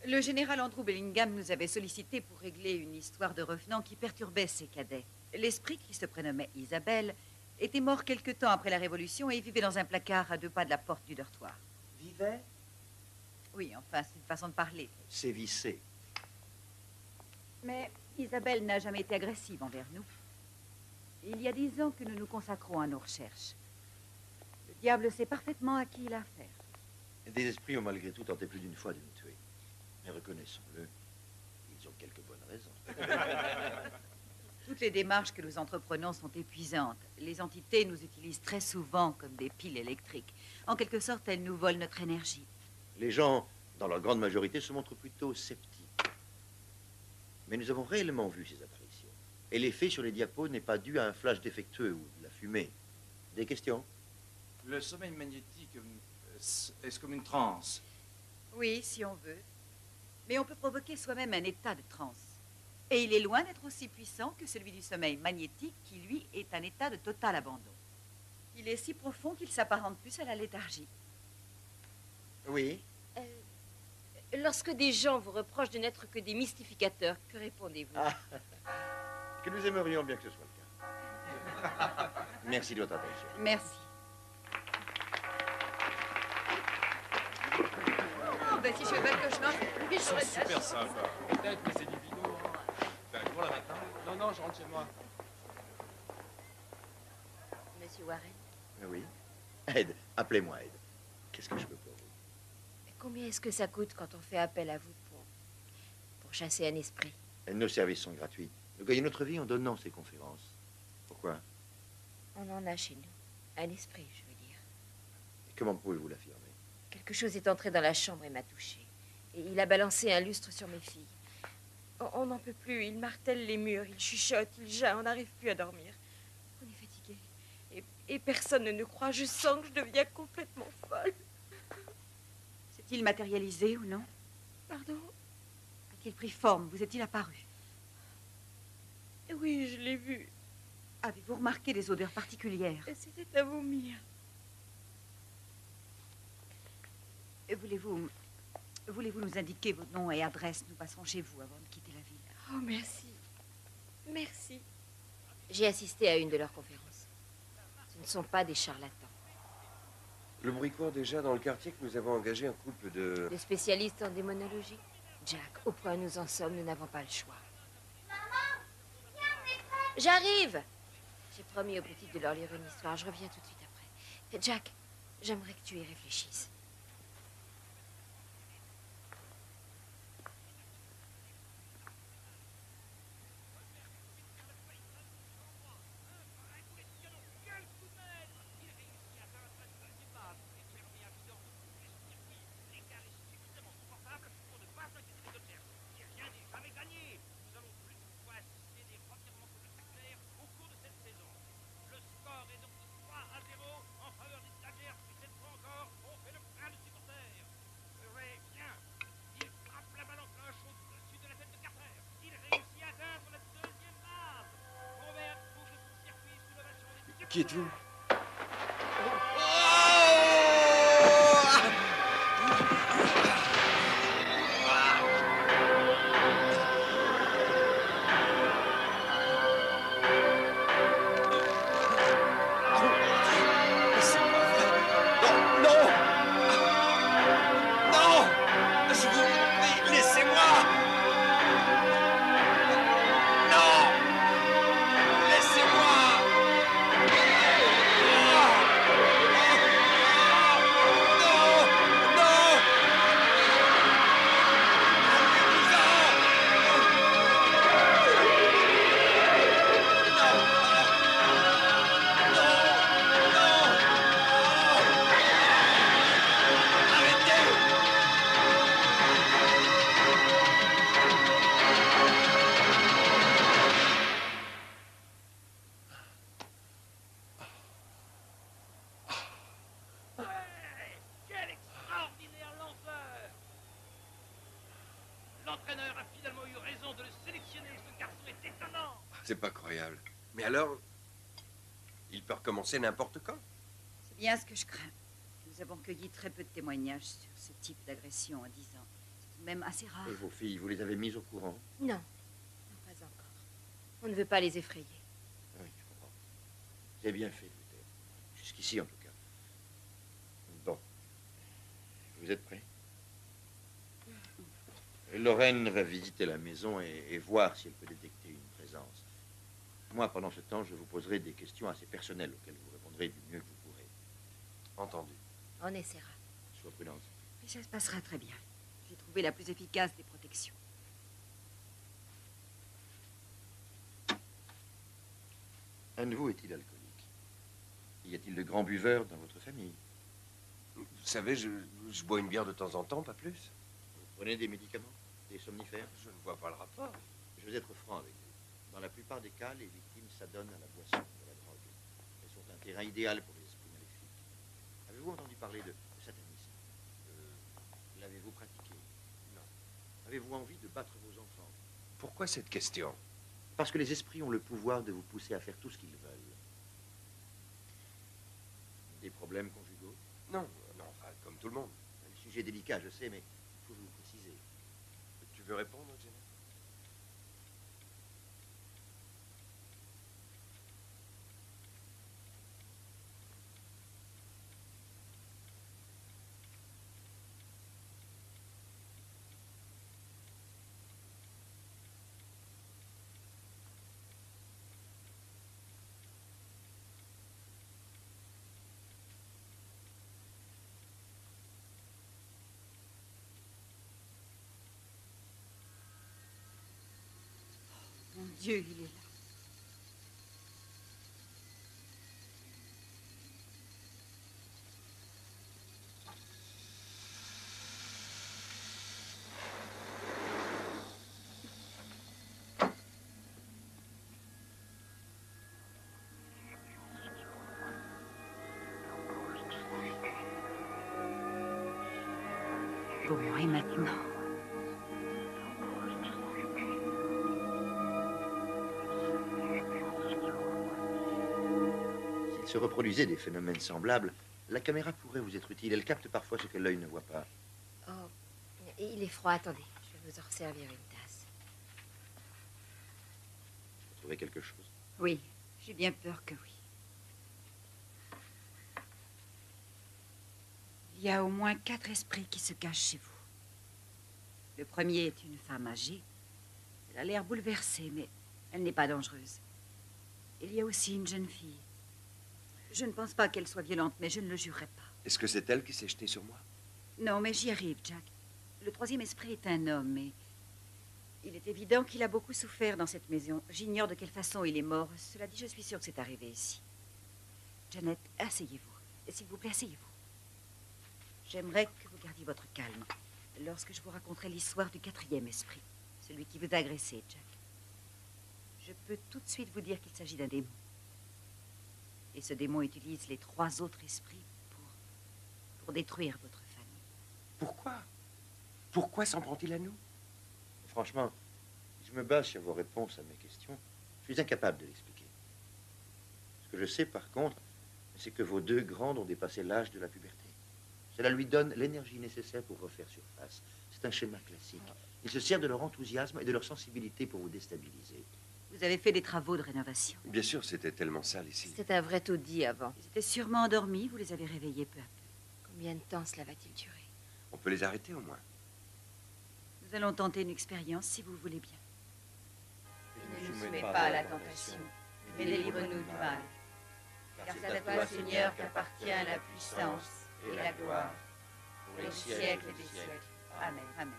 Le général Andrew Bellingham nous avait sollicité pour régler une histoire de revenants qui perturbait ses cadets. L'esprit, qui se prénommait Isabelle, était mort quelque temps après la Révolution et vivait dans un placard à 2 pas de la porte du dortoir. Vivait? Oui, enfin, c'est une façon de parler. C'est vissé. Mais... Isabelle n'a jamais été agressive envers nous. Il y a 10 ans que nous nous consacrons à nos recherches. Le diable sait parfaitement à qui il a affaire. Des esprits ont malgré tout tenté plus d'une fois de nous tuer. Mais reconnaissons-le, ils ont quelques bonnes raisons. Toutes les démarches que nous entreprenons sont épuisantes. Les entités nous utilisent très souvent comme des piles électriques. En quelque sorte, elles nous volent notre énergie. Les gens, dans leur grande majorité, se montrent plutôt sceptiques. Mais nous avons réellement vu ces apparitions. Et l'effet sur les diapos n'est pas dû à un flash défectueux ou de la fumée. Des questions? Le sommeil magnétique, est-ce comme une transe? Oui, si on veut. Mais on peut provoquer soi-même un état de transe. Et il est loin d'être aussi puissant que celui du sommeil magnétique qui, lui, est un état de total abandon. Il est si profond qu'il s'apparente plus à la léthargie. Oui. Lorsque des gens vous reprochent de n'être que des mystificateurs, que répondez-vous? Que nous aimerions bien que ce soit le cas. Merci de votre attention. Merci. Oh, ben si je fais pas le cauchemar, c'est super sympa. Peut-être que c'est du bidou. Ben, pour la matin. Non, non, je rentre chez moi. Monsieur Warren? Oui. Ed, appelez-moi Ed. Qu'est-ce que je peux pour vous? Combien est-ce que ça coûte quand on fait appel à vous pour chasser un esprit? Nos services sont gratuits. Nous gagnons notre vie en donnant ces conférences. Pourquoi? On en a chez nous. Un esprit, je veux dire. Et comment pouvez-vous l'affirmer? Quelque chose est entré dans la chambre et m'a touchée. Et il a balancé un lustre sur mes filles. On n'en peut plus. Il martèle les murs, il chuchote, il jaille. On n'arrive plus à dormir. On est fatigué. Et personne ne nous croit. Je sens que je deviens complètement folle. S'est-il matérialisé ou non? Pardon? A-t-il pris forme? Vous est-il apparu? Oui, je l'ai vu. Avez-vous remarqué des odeurs particulières? C'était à vomir. Voulez-vous nous indiquer vos noms et adresses? Nous passerons chez vous avant de quitter la ville. Oh, merci. Merci. J'ai assisté à une de leurs conférences. Ce ne sont pas des charlatans. Le bruit court déjà dans le quartier que nous avons engagé un couple de... De spécialistes en démonologie. Jack, au point où nous en sommes, nous n'avons pas le choix. Maman, j'arrive. J'ai promis aux petites de leur lire une histoire. Je reviens tout de suite après. Jack, j'aimerais que tu y réfléchisses. Qui êtes-vous? Oh, non, non, non, je vous prie, laissez-moi. Non, laissez-moi. Yeah! l'entraîneur a finalement eu raison de le sélectionner. Ce garçon est étonnant. C'est pas croyable. Mais alors, il peut recommencer n'importe quand. C'est bien ce que je crains. Nous avons cueilli très peu de témoignages sur ce type d'agression en 10 ans. C'est tout de même assez rare. Et vos filles, vous les avez mises au courant? Non, pas encore. On ne veut pas les effrayer. Oui, je comprends. Vous avez bien fait, Luther. Jusqu'ici, en tout cas. Bon. Vous êtes prêts? Lorraine va visiter la maison et voir si elle peut détecter une présence. Moi, pendant ce temps, je vous poserai des questions assez personnelles auxquelles vous répondrez du mieux que vous pourrez. Entendu. On essaiera. Sois prudente. Mais ça se passera très bien. J'ai trouvé la plus efficace des protections. Un de vous est-il alcoolique? Y a-t-il de grands buveurs dans votre famille? Vous savez, je bois une bière de temps en temps, pas plus. Vous prenez des médicaments, des somnifères? Je ne vois pas le rapport. Je vais être franc avec vous. Dans la plupart des cas, les victimes s'adonnent à la boisson ou à la drogue. Elles sont un terrain idéal pour les esprits maléfiques. Avez-vous entendu parler de satanisme? L'avez-vous pratiqué? Non. Avez-vous envie de battre vos enfants? Pourquoi cette question? Parce que les esprits ont le pouvoir de vous pousser à faire tout ce qu'ils veulent. Des problèmes conjugaux? Non, non, enfin, comme tout le monde. Le sujet est délicat, je sais, mais il faut vous préciser. Tu veux répondre, Janet? Dieu, il est là. Bon, et maintenant? Se reproduisait des phénomènes semblables, la caméra pourrait vous être utile. Elle capte parfois ce que l'œil ne voit pas. Oh, il est froid. Attendez, je vais vous en servir une tasse. Vous trouvez quelque chose? Oui, j'ai bien peur que oui. Il y a au moins 4 esprits qui se cachent chez vous. Le premier est une femme âgée. Elle a l'air bouleversée, mais elle n'est pas dangereuse. Il y a aussi une jeune fille. Je ne pense pas qu'elle soit violente, mais je ne le jurerai pas. Est-ce que c'est elle qui s'est jetée sur moi? Non, mais j'y arrive, Jack. Le troisième esprit est un homme, et il est évident qu'il a beaucoup souffert dans cette maison. J'ignore de quelle façon il est mort. Cela dit, je suis sûre que c'est arrivé ici. Janet, asseyez-vous. S'il vous plaît, asseyez-vous. J'aimerais que vous gardiez votre calme lorsque je vous raconterai l'histoire du 4e esprit, celui qui vous a agressé, Jack. Je peux tout de suite vous dire qu'il s'agit d'un démon. Et ce démon utilise les 3 autres esprits pour détruire votre famille. Pourquoi? Pourquoi s'en prend-il à nous? Franchement, je me base sur vos réponses à mes questions. Je suis incapable de l'expliquer. Ce que je sais, par contre, c'est que vos 2 grandes ont dépassé l'âge de la puberté. Cela lui donne l'énergie nécessaire pour refaire surface. C'est un schéma classique. Il se sert de leur enthousiasme et de leur sensibilité pour vous déstabiliser. Vous avez fait des travaux de rénovation. Bien sûr, c'était tellement sale ici. C'était un vrai taudis avant. Ils étaient sûrement endormis, vous les avez réveillés peu à peu. Combien de temps cela va-t-il durer? On peut les arrêter au moins. Nous allons tenter une expérience si vous voulez bien. Ne nous soumets pas à la tentation, mais délivre-nous du mal. Car c'est à toi, Seigneur, qu'appartient la puissance et la gloire pour les siècles des siècles. Amen. Amen.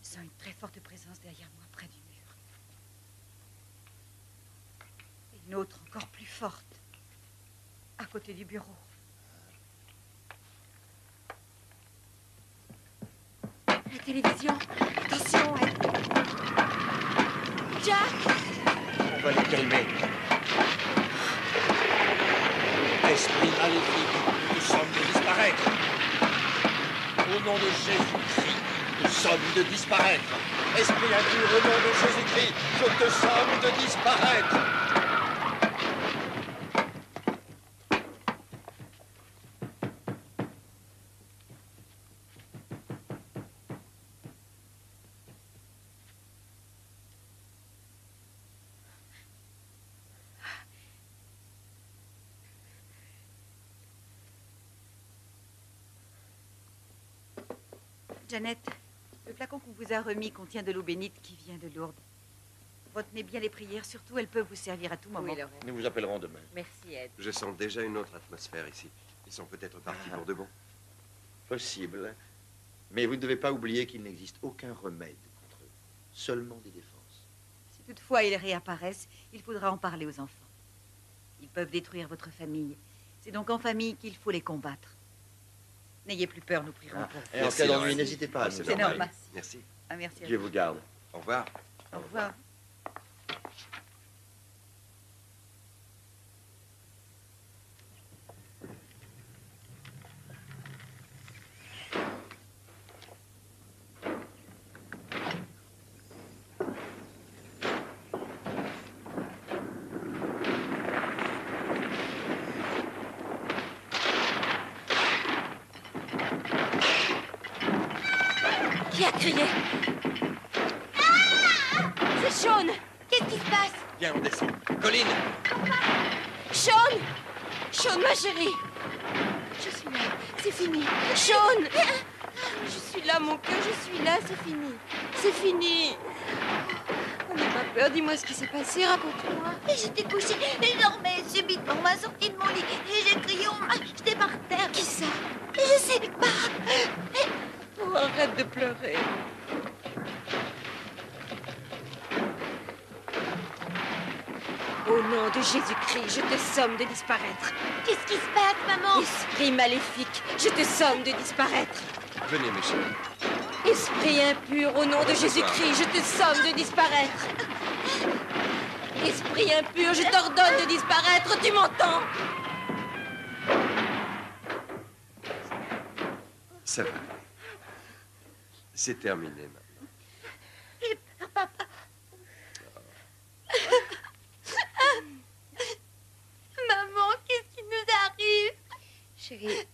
Je sens une très forte présence derrière moi, près du mur. Et une autre encore plus forte, à côté du bureau. La télévision, attention, elle... Jack! On va les calmer. allez-y, nous sommes de disparaître. Au nom de Jésus-Christ, nous sommes de disparaître. Esprit impur, au nom de Jésus-Christ, nous te sommes de disparaître. Janet, le flacon qu'on vous a remis contient de l'eau bénite qui vient de Lourdes. Retenez bien les prières, surtout, elles peuvent vous servir à tout moment. Oui, nous vous appellerons demain. Merci, Ed. Je sens déjà une autre atmosphère ici. Ils sont peut-être partis pour de bon. Possible. Mais vous ne devez pas oublier qu'il n'existe aucun remède contre eux. Seulement des défenses. Si toutefois ils réapparaissent, il faudra en parler aux enfants. Ils peuvent détruire votre famille. C'est donc en famille qu'il faut les combattre. N'ayez plus peur, nous prierons pour vous. En cas d'ennui, n'hésitez pas. C'est normal. Merci. Ah, merci. Dieu vous garde. Au revoir. Au revoir. Raconte-moi. J'étais couchée et dormais. Subitement, on m'a sortie de mon lit et j'ai crié, on m'a jeté par terre. Qui ça? Je sais pas. Oh, arrête de pleurer. Au nom de Jésus-Christ, je te somme de disparaître. Qu'est-ce qui se passe, maman? Esprit maléfique, je te somme de disparaître. Venez, mes chéris. Esprit impur, au nom de Jésus-Christ, je te somme de disparaître. Esprit impur, je t'ordonne de disparaître, tu m'entends? Ça va. C'est terminé maintenant. J'ai peur, papa. Oh. Maman, qu'est-ce qui nous arrive? Chérie,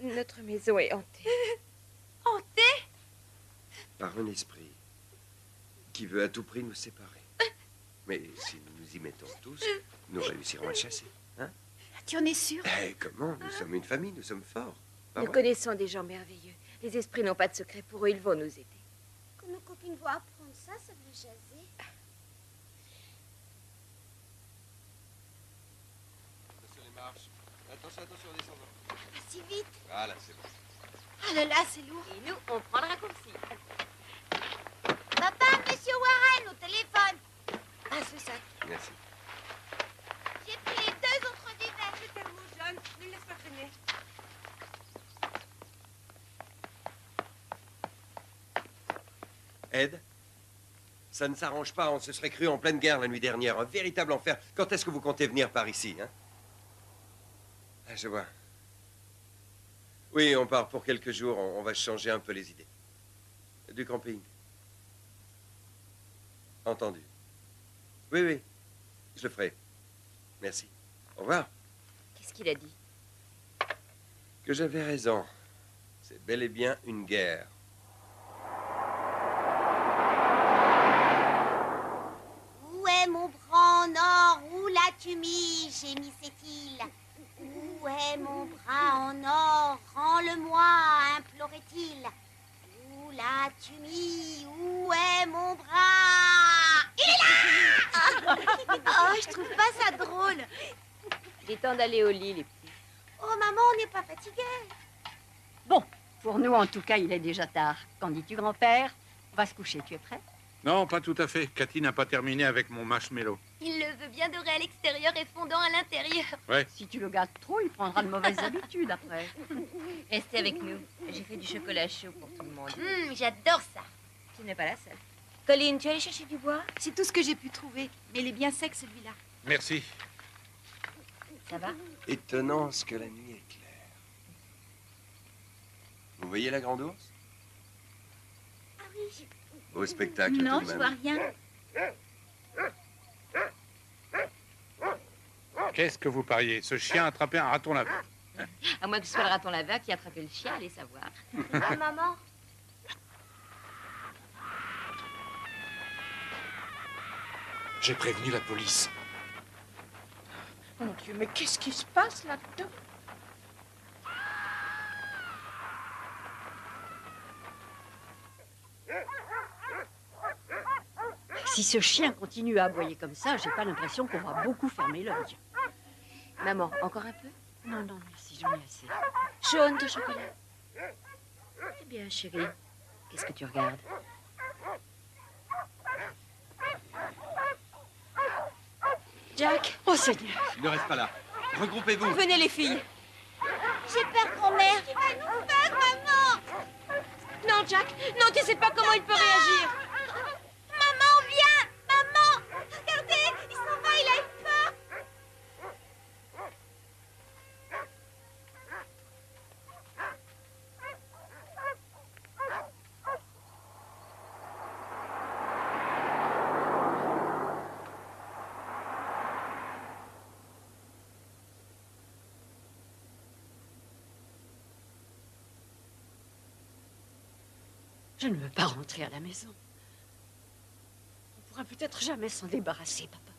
notre maison est hantée. Hantée? Par un esprit qui veut à tout prix nous séparer. Mais si nous nous y mettons tous, nous réussirons à le chasser. Hein? Tu en es sûr? Comment? Nous sommes une famille, nous sommes forts. Nous connaissons des gens merveilleux. Les esprits n'ont pas de secret pour eux, ils vont nous aider. Quand nos copines vont apprendre ça, ça va jaser. Attention les marches. Attention, attention en descendant. Pas si vite. Voilà, c'est bon. Ah là là, c'est lourd. Et nous, on prend le raccourci. Papa, monsieur Warren, au téléphone. Ah, ce sac. Merci. J'ai pris les deux autres visages. C'était rouge, jaune. Ne me laisse pas traîner. Ed, ça ne s'arrange pas. On se serait cru en pleine guerre la nuit dernière. Un véritable enfer. Quand est-ce que vous comptez venir par ici, hein? Ah, je vois. Oui, on part pour quelques jours. On va changer un peu les idées. Du camping. Entendu. Oui, oui, je le ferai. Merci. Au revoir. Qu'est-ce qu'il a dit? Que j'avais raison. C'est bel et bien une guerre. Où est mon bras en or? Où l'as-tu mis? J'ai mis cette île. Où est mon bras en or? Rends-le-moi, implorait-il. Où l'as-tu mis? Où est mon bras? Il a... Oh, je trouve pas ça drôle. Il est temps d'aller au lit, les petits. Oh, maman, on n'est pas fatigués. Bon, pour nous, en tout cas, il est déjà tard. Qu'en dis-tu, grand-père? On va se coucher, tu es prêt? Non, pas tout à fait. Cathy n'a pas terminé avec mon marshmallow. Il le veut bien doré à l'extérieur et fondant à l'intérieur. Ouais. Si tu le gardes trop, il prendra de mauvaises habitudes après. Restez avec nous. J'ai fait du chocolat chaud pour tout le monde. J'adore ça. Tu n'es pas la seule. Colleen, tu es allée chercher du bois? C'est tout ce que j'ai pu trouver, mais il est bien sec, celui-là. Merci. Ça va? Étonnant ce que la nuit est claire. Vous voyez la grande ours? Ah oui, j'ai... Au spectacle. Non, je vois rien. Qu'est-ce que vous pariez? Ce chien a attrapé un raton laveur. À moins que ce soit le raton laveur qui a attrapé le chien, allez savoir. Ah, maman? J'ai prévenu la police. Mon Dieu, mais qu'est-ce qui se passe là-dedans? Si ce chien continue à aboyer comme ça, j'ai pas l'impression qu'on va beaucoup fermer l'œil. Maman, encore un peu? Non, non, merci, j'en ai assez. Jaune de chocolat. Eh bien, chérie, qu'est-ce que tu regardes? Jack. Oh, Seigneur. Il ne reste pas là. Regroupez-vous. Venez, les filles. J'ai peur, grand-mère. Il va nous faire, maman. Non, Jack. Non, tu ne sais pas comment il peut réagir. Maman, viens. Maman. Regardez, il s'en va, il a eu peur. Je ne veux pas rentrer à la maison. On ne pourra peut-être jamais s'en débarrasser, papa.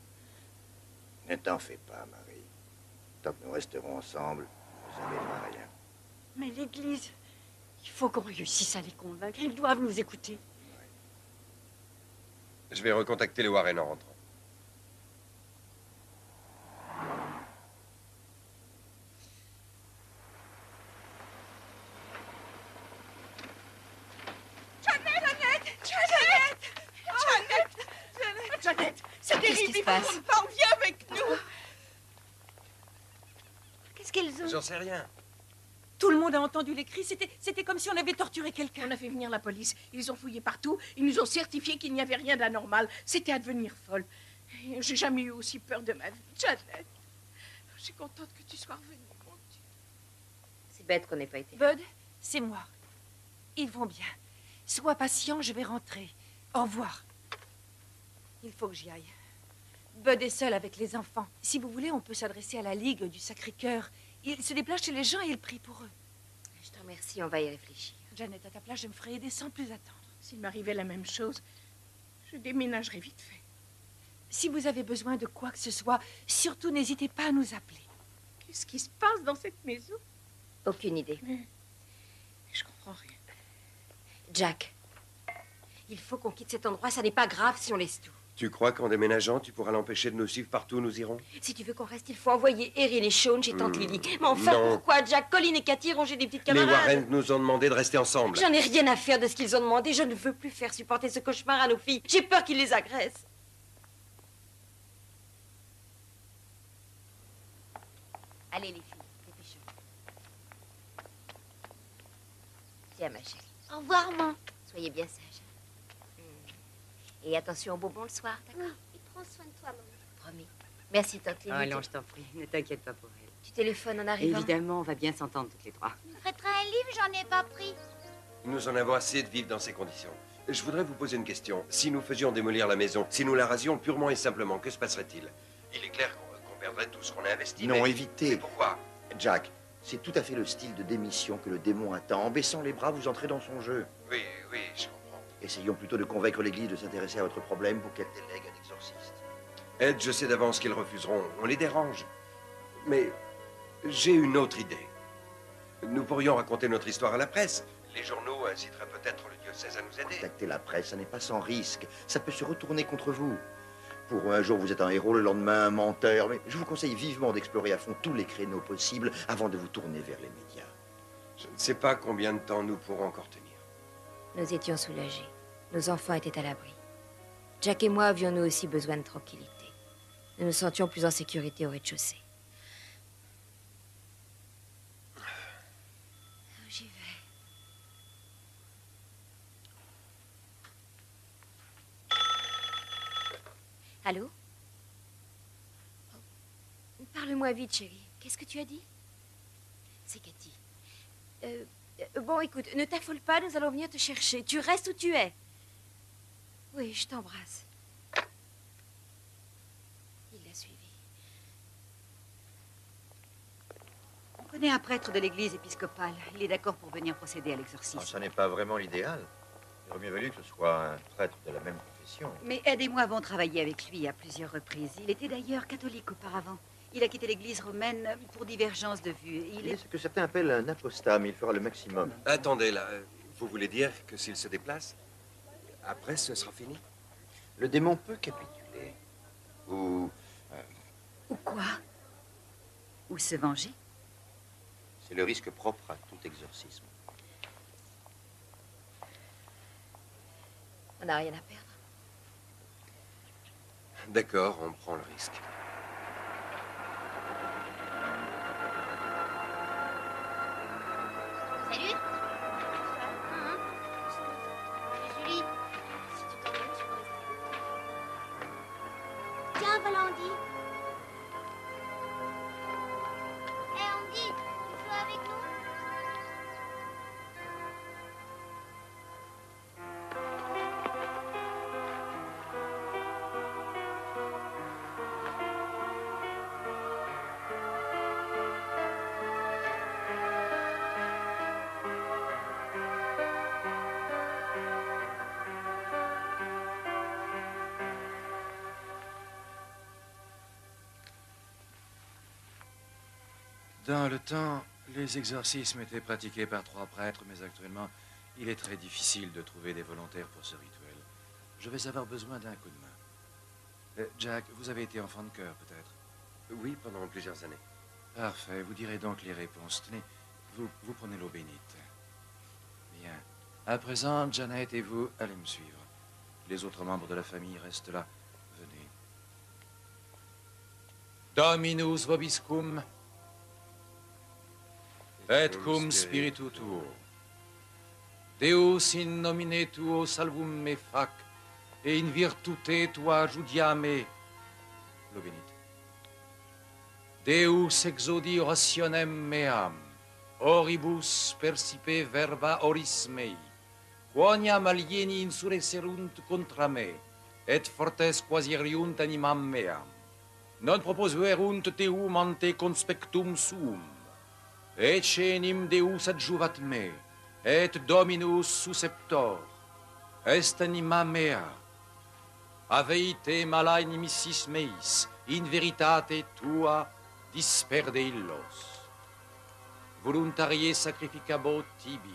Ne t'en fais pas, Marie. Tant que nous resterons ensemble, nous n'arriverons à rien. Mais l'Église, il faut qu'on réussisse à les convaincre. Ils doivent nous écouter. Oui. Je vais recontacter les Warren en rentrant. J'en sais rien. Tout le monde a entendu les cris. C'était comme si on avait torturé quelqu'un. On a fait venir la police. Ils ont fouillé partout. Ils nous ont certifié qu'il n'y avait rien d'anormal. C'était à devenir folle. J'ai jamais eu aussi peur de ma vie. Janet, je suis contente que tu sois revenue, mon Dieu. C'est bête qu'on n'ait pas été. Bud, c'est moi. Ils vont bien. Sois patient, je vais rentrer. Au revoir. Il faut que j'y aille. Bud est seul avec les enfants. Si vous voulez, on peut s'adresser à la Ligue du Sacré-Cœur. Il se déplace chez les gens et il prie pour eux. Je t'en remercie, on va y réfléchir. Janet, à ta place, je me ferai aider sans plus attendre. S'il m'arrivait la même chose, je déménagerais vite fait. Si vous avez besoin de quoi que ce soit, surtout n'hésitez pas à nous appeler. Qu'est-ce qui se passe dans cette maison? Aucune idée. Mais je comprends rien. Jack, il faut qu'on quitte cet endroit, ça n'est pas grave si on laisse tout. Tu crois qu'en déménageant, tu pourras l'empêcher de nous suivre partout où nous irons? Si tu veux qu'on reste, il faut envoyer Erin et Sean chez Tante Lily. Mais enfin, pourquoi Jack, Colleen et Cathy iront chez des petites camarades? Les Warren nous ont demandé de rester ensemble. J'en ai rien à faire de ce qu'ils ont demandé. Je ne veux plus faire supporter ce cauchemar à nos filles. J'ai peur qu'ils les agressent. Allez, les filles, dépêchons-vous. Tiens, ma chérie. Au revoir, maman. Soyez bien sages. Et attention aux bonbons le soir, d'accord? Oui, prends soin de toi, maman. Promis. Merci, Tante Lily. Oh non, je t'en prie. Ne t'inquiète pas pour elle. Tu téléphones en arrivant? Évidemment, on va bien s'entendre toutes les trois. Tu me prêteras un livre? J'en ai pas pris. Nous en avons assez de vivre dans ces conditions. Je voudrais vous poser une question. Si nous faisions démolir la maison, si nous la rasions purement et simplement, que se passerait-il? Il est clair qu'on perdrait tout ce qu'on a investi. Non, mais... évitez. Mais pourquoi? Jack, c'est tout à fait le style de démission que le démon attend. En baissant les bras, vous entrez dans son jeu. Oui, oui, je... Essayons plutôt de convaincre l'Église de s'intéresser à votre problème pour qu'elle délègue un exorciste. Ed, je sais d'avance qu'ils refuseront. On les dérange. Mais j'ai une autre idée. Nous pourrions raconter notre histoire à la presse. Les journaux inciteraient peut-être le diocèse à nous aider. Contacter la presse, ça n'est pas sans risque. Ça peut se retourner contre vous. Pour un jour, vous êtes un héros, le lendemain, un menteur. Mais je vous conseille vivement d'explorer à fond tous les créneaux possibles avant de vous tourner vers les médias. Je ne sais pas combien de temps nous pourrons encore tenir. Nous étions soulagés. Nos enfants étaient à l'abri. Jack et moi avions nous aussi besoin de tranquillité. Nous nous sentions plus en sécurité au rez-de-chaussée. Oh, j'y vais. Allô? Parle-moi vite, chérie. Qu'est-ce que tu as dit? C'est Cathy. Bon, écoute, ne t'affole pas, nous allons venir te chercher. Tu restes où tu es. Oui, je t'embrasse. Il l'a suivi. On connaît un prêtre de l'église épiscopale. Il est d'accord pour venir procéder à l'exorcisme. Ce n'est pas vraiment l'idéal. Il aurait mieux valu que ce soit un prêtre de la même confession. Mais Ed et moi avons travaillé avec lui à plusieurs reprises. Il était d'ailleurs catholique auparavant. Il a quitté l'église romaine pour divergence de vue. Il est ce que certains appellent un apostat, mais il fera le maximum. Attendez, là, vous voulez dire que s'il se déplace, après ce sera fini? Le démon peut capituler. Ou quoi? Ou se venger? C'est le risque propre à tout exorcisme. On n'a rien à perdre. D'accord, on prend le risque. Salut. Salut Julie. Si tu t'en veux, tu peux rester. Tiens, voilà Andy. Hé Andy, tu joues avec nous. Dans le temps, les exorcismes étaient pratiqués par 3 prêtres, mais actuellement, il est très difficile de trouver des volontaires pour ce rituel. Je vais avoir besoin d'un coup de main. Jack, vous avez été enfant de cœur, peut-être? Oui, pendant plusieurs années. Parfait, vous direz donc les réponses. Tenez, vous prenez l'eau bénite. Bien. À présent, Janet et vous, allez me suivre. Les autres membres de la famille restent là. Venez. Dominus vobiscum. Et cum spiritu tuo. Deus in nomine tuo salvum me fac, et in virtute tua judiame. Lo benit. Deus exodi orationem meam, oribus percipe verba oris mei, quoniam alieni insuresserunt contra me, et fortes quasieriunt animam meam. Non proposuerunt teum ante conspectum suum, et cenim Deus adjuvat me, et Dominus susceptor, est anima mea. Aveite mala inimicis meis, in veritate tua disperde illos. Voluntarie sacrificabo tibi,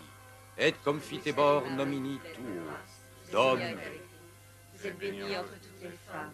et confitebor nomini tuo, Domine. Vous êtes bénie entre toutes les femmes,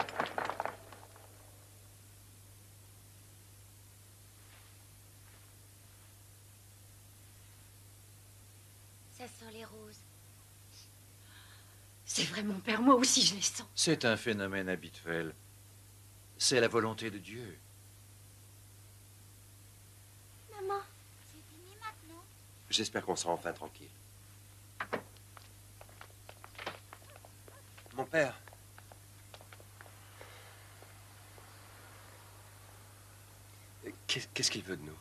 Ça sent les roses. C'est vrai, mon père, moi aussi je les sens. C'est un phénomène habituel. C'est la volonté de Dieu. Maman, c'est fini maintenant? J'espère qu'on sera enfin tranquille. Mon père. Qu'est-ce qu'il veut de nous?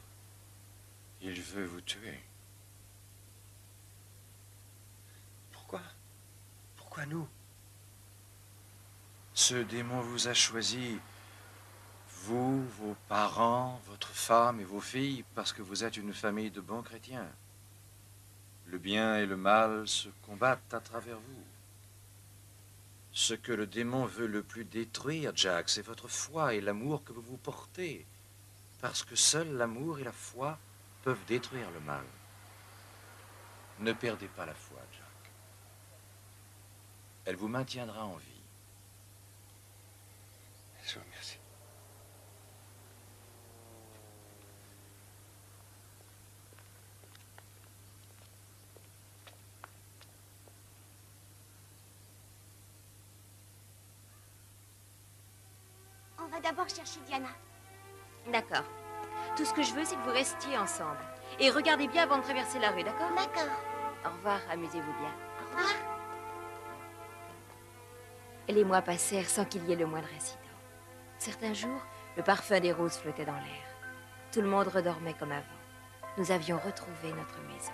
Il veut vous tuer. Pourquoi? Pourquoi nous? Ce démon vous a choisi, vous, vos parents, votre femme et vos filles, parce que vous êtes une famille de bons chrétiens. Le bien et le mal se combattent à travers vous. Ce que le démon veut le plus détruire, Jack, c'est votre foi et l'amour que vous vous portez parce que seuls l'amour et la foi peuvent détruire le mal. Ne perdez pas la foi, Jack. Elle vous maintiendra en vie. Je vous remercie. On va d'abord chercher Diana. D'accord. Tout ce que je veux, c'est que vous restiez ensemble. Et regardez bien avant de traverser la rue, d'accord? D'accord. Au revoir, amusez-vous bien. Au revoir. Les mois passèrent sans qu'il y ait le moindre incident. Certains jours, le parfum des roses flottait dans l'air. Tout le monde redormait comme avant. Nous avions retrouvé notre maison.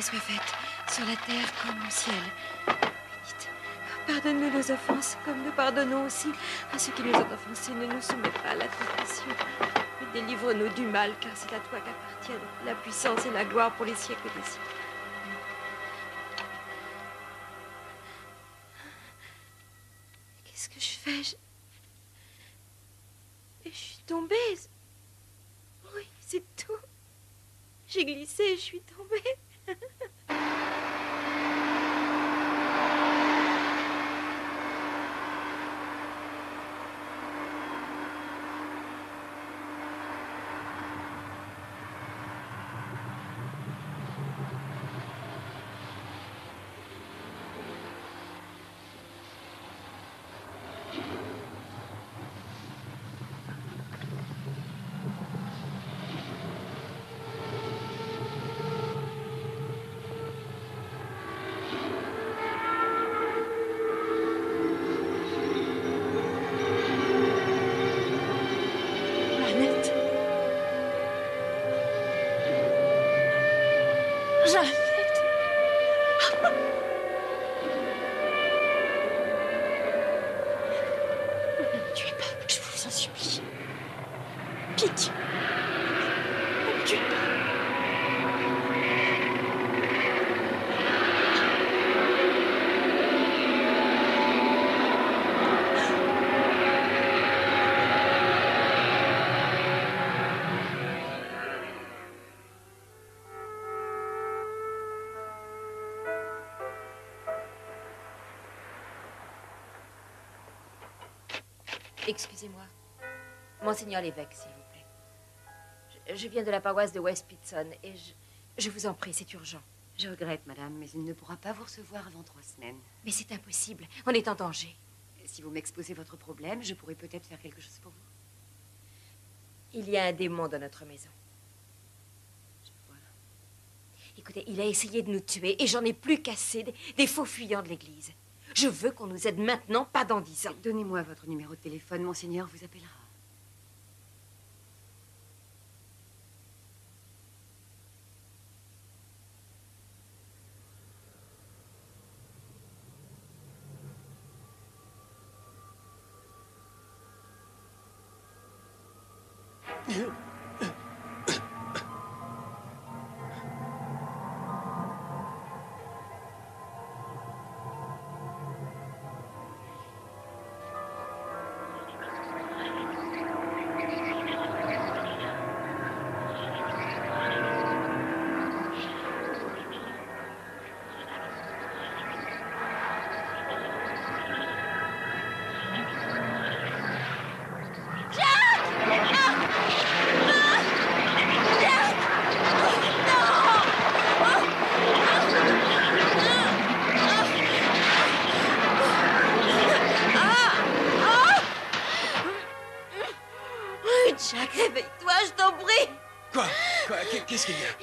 Soit faite sur la terre comme au ciel. Bénite, pardonne-nous nos offenses comme nous pardonnons aussi à ceux qui nous ont offensés. Ne nous soumets pas à la tentation, mais délivre-nous du mal, car c'est à toi qu'appartiennent la puissance et la gloire pour les siècles des siècles. Qu'est-ce que je fais? Je suis tombée. Oui, c'est tout. J'ai glissé, je suis tombée. Excusez-moi, Monseigneur l'évêque, s'il vous plaît. Je viens de la paroisse de West Pittston et je vous en prie, c'est urgent. Je regrette, madame, mais il ne pourra pas vous recevoir avant 3 semaines. Mais c'est impossible, on est en danger. Si vous m'exposez votre problème, je pourrais peut-être faire quelque chose pour vous. Il y a un démon dans notre maison. Je vois. Écoutez, il a essayé de nous tuer et j'en ai plus qu'assez des faux fuyants de l'église. Je veux qu'on nous aide maintenant, pas dans 10 ans. Donnez-moi votre numéro de téléphone, Monseigneur vous appellera.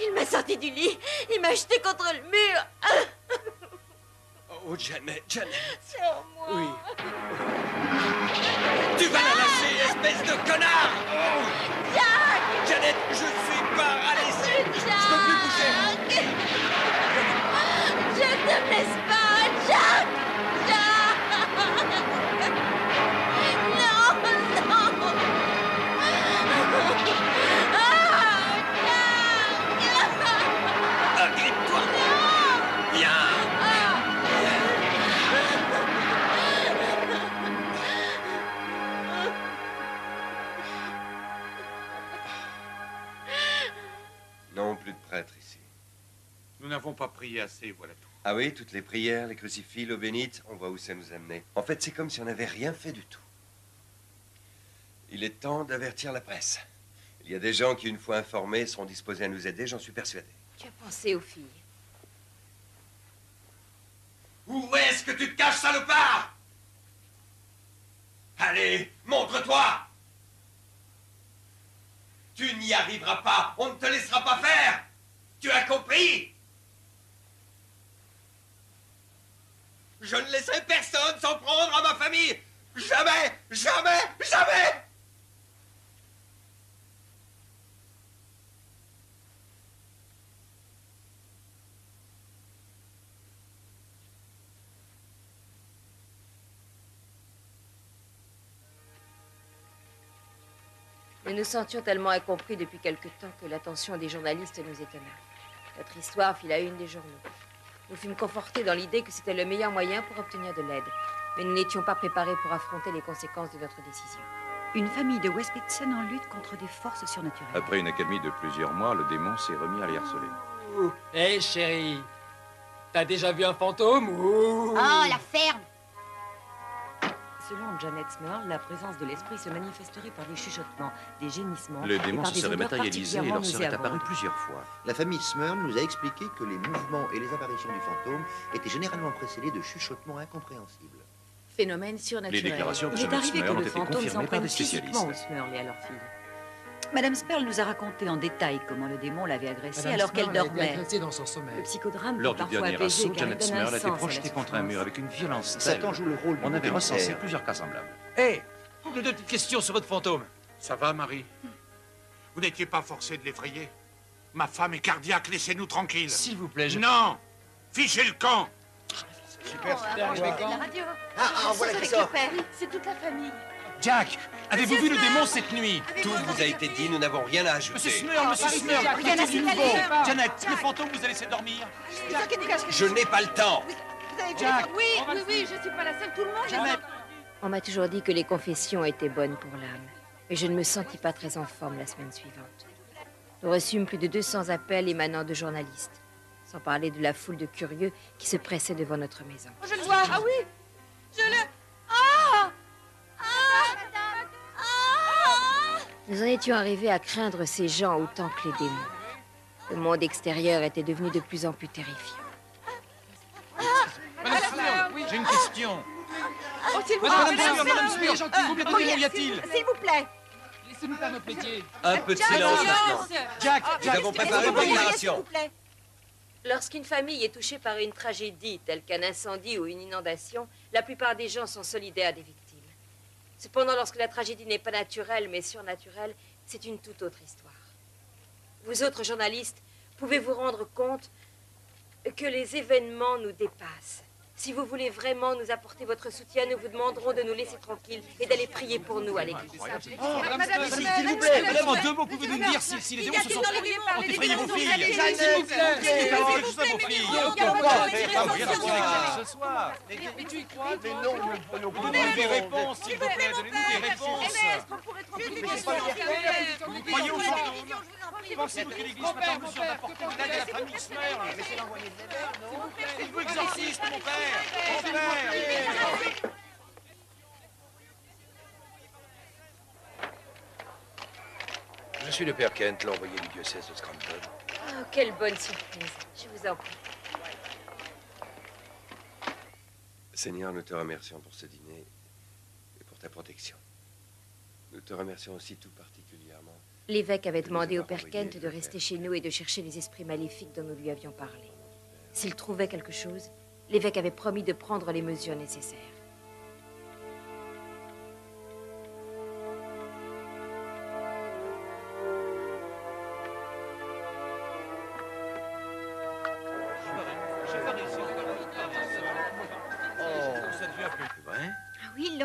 Il m'a sorti du lit, il m'a jeté contre le mur. Oh, Janet, Janet. C'est en moi. Oui. Tu vas de connard! Oh. Jack! Janet, je suis pas à l'aise! Je peux plus bouger! Je ne te laisse pas, Jack! Jack! Non, non! Ah, Jack! Agrippe-toi! Non! Bien! Ici. Nous n'avons pas prié assez, voilà tout. Ah oui, toutes les prières, les crucifix, l'eau bénite, on voit où ça nous amenait. En fait, c'est comme si on n'avait rien fait du tout. Il est temps d'avertir la presse. Il y a des gens qui, une fois informés, seront disposés à nous aider, j'en suis persuadé. Tu as pensé aux filles. Où est-ce que tu te caches, salopard? Allez, montre-toi! Tu n'y arriveras pas, on ne te laissera pas faire! Tu as compris? Je ne laisserai personne s'en prendre à ma famille! Jamais! Jamais! Jamais! Nous nous sentions tellement incompris depuis quelque temps que l'attention des journalistes nous étonna. Notre histoire fit la une des journaux. Nous fûmes confortés dans l'idée que c'était le meilleur moyen pour obtenir de l'aide. Mais nous n'étions pas préparés pour affronter les conséquences de notre décision. Une famille de West Pittston en lutte contre des forces surnaturelles. Après une accalmie de plusieurs mois, le démon s'est remis à les harceler. Hé, chérie, t'as déjà vu un fantôme? Ouh. Oh, la ferme! Selon Janet Smurl, la présence de l'esprit se manifesterait par des chuchotements, des gémissements... Le démon se serait matérialisé et leur serait apparu plusieurs fois. La famille Smurl nous a expliqué que les mouvements et les apparitions du fantôme étaient généralement précédés de chuchotements incompréhensibles. Phénomène surnaturel. Les déclarations de Janet Smurl ont été confirmées par des spécialistes. Aux Smurl et à leur fille. Madame Smurl nous a raconté en détail comment le démon l'avait agressée alors qu'elle dormait. Dans son sommeil. Le psychodrame lors du dernier assaut, Janet Smurl a été projetée contre un mur avec une violence telle. Satan joue le rôle. On avait recensé plusieurs cas semblables. Hé, une ou deux petites questions sur votre fantôme. Ça va, Marie? Vous n'étiez pas forcée de l'effrayer? Ma femme est cardiaque, laissez-nous tranquille. S'il vous plaît, je... Non, fichez le camp. Super, la radio. Ah, voilà qui sort. C'est toute la famille. Jack, avez-vous vu le démon cette nuit? Tout vous a été dit, nous n'avons rien à ajouter. Monsieur Smurl, monsieur Smurl, rien à ajouter. Janet, le fantôme vous a laissé dormir. Je n'ai pas le temps. Jack, oui, je ne suis pas la seule, tout le monde. On m'a toujours dit que les confessions étaient bonnes pour l'âme, mais je ne me sentis pas très en forme la semaine suivante. Nous reçûmes plus de 200 appels émanant de journalistes, sans parler de la foule de curieux qui se pressait devant notre maison. Je le vois, ah oui, je le... Ah! Nous en étions arrivés à craindre ces gens autant que les démons. Le monde extérieur était devenu de plus en plus terrifiant. Madame Smurl, oui, j'ai une question. Oh, s'il vous plaît, Madame Smurl, s'il vous plaît, où y a-t-il? S'il vous plaît. Laissez-nous faire notre métier. Un peu de silence maintenant. Jack, nous avons préparé une déclaration. Lorsqu'une famille est touchée par une tragédie, telle qu'un incendie ou une inondation, la plupart des gens sont solidaires des victimes. Cependant, lorsque la tragédie n'est pas naturelle, mais surnaturelle, c'est une toute autre histoire. Vous autres journalistes, pouvez vous rendre compte que les événements nous dépassent. Si vous voulez vraiment nous apporter votre soutien, nous vous demanderons de nous laisser tranquilles et d'aller prier pour nous à l'église. Oh, madame, s'il vous plaît, madame, en deux mots, pouvez-vous nous dire si les démons se sont effrayés vos filles? S'il vous plaît, s'il vous plaît, je suis le père Kent, l'envoyé du diocèse de Scranton. Oh, quelle bonne surprise. Je vous en prie. Seigneur, nous te remercions pour ce dîner et pour ta protection. Nous te remercions aussi tout particulièrement. L'évêque avait demandé au père Kent de rester chez nous et de chercher les esprits maléfiques dont nous lui avions parlé. S'il trouvait quelque chose... L'évêque avait promis de prendre les mesures nécessaires.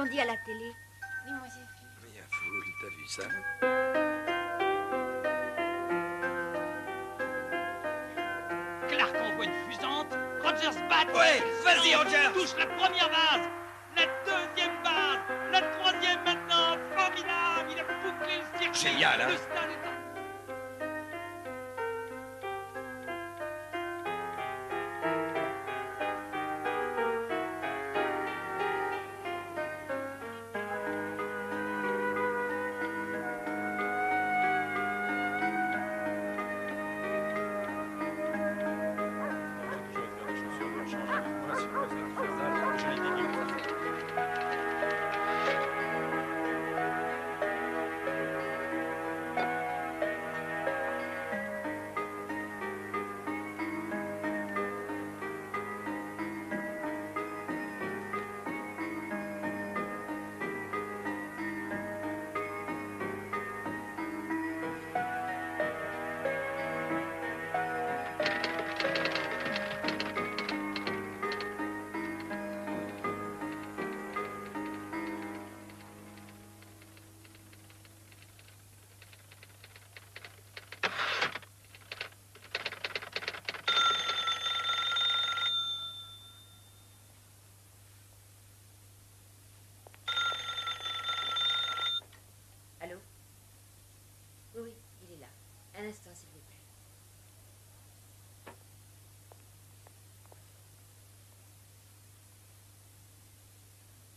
l'ont dit à la télé. Oui, moi j'ai vu. Mais à vous, t'as vu ça? Clark envoie une fusante. Rogers bat. Ouais, vas-y Rogers. Touche la première base, la deuxième base, la troisième maintenant. Formidable, il a bouclé le circuit. Génial, hein? Le stade est en...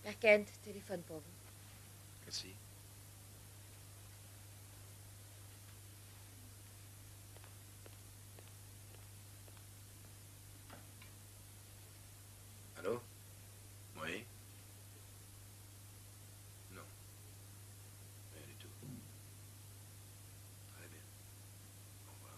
Père Kent, téléphone pour vous. Merci. Allô? Oui? Non. Rien du tout. Très bien. Au revoir.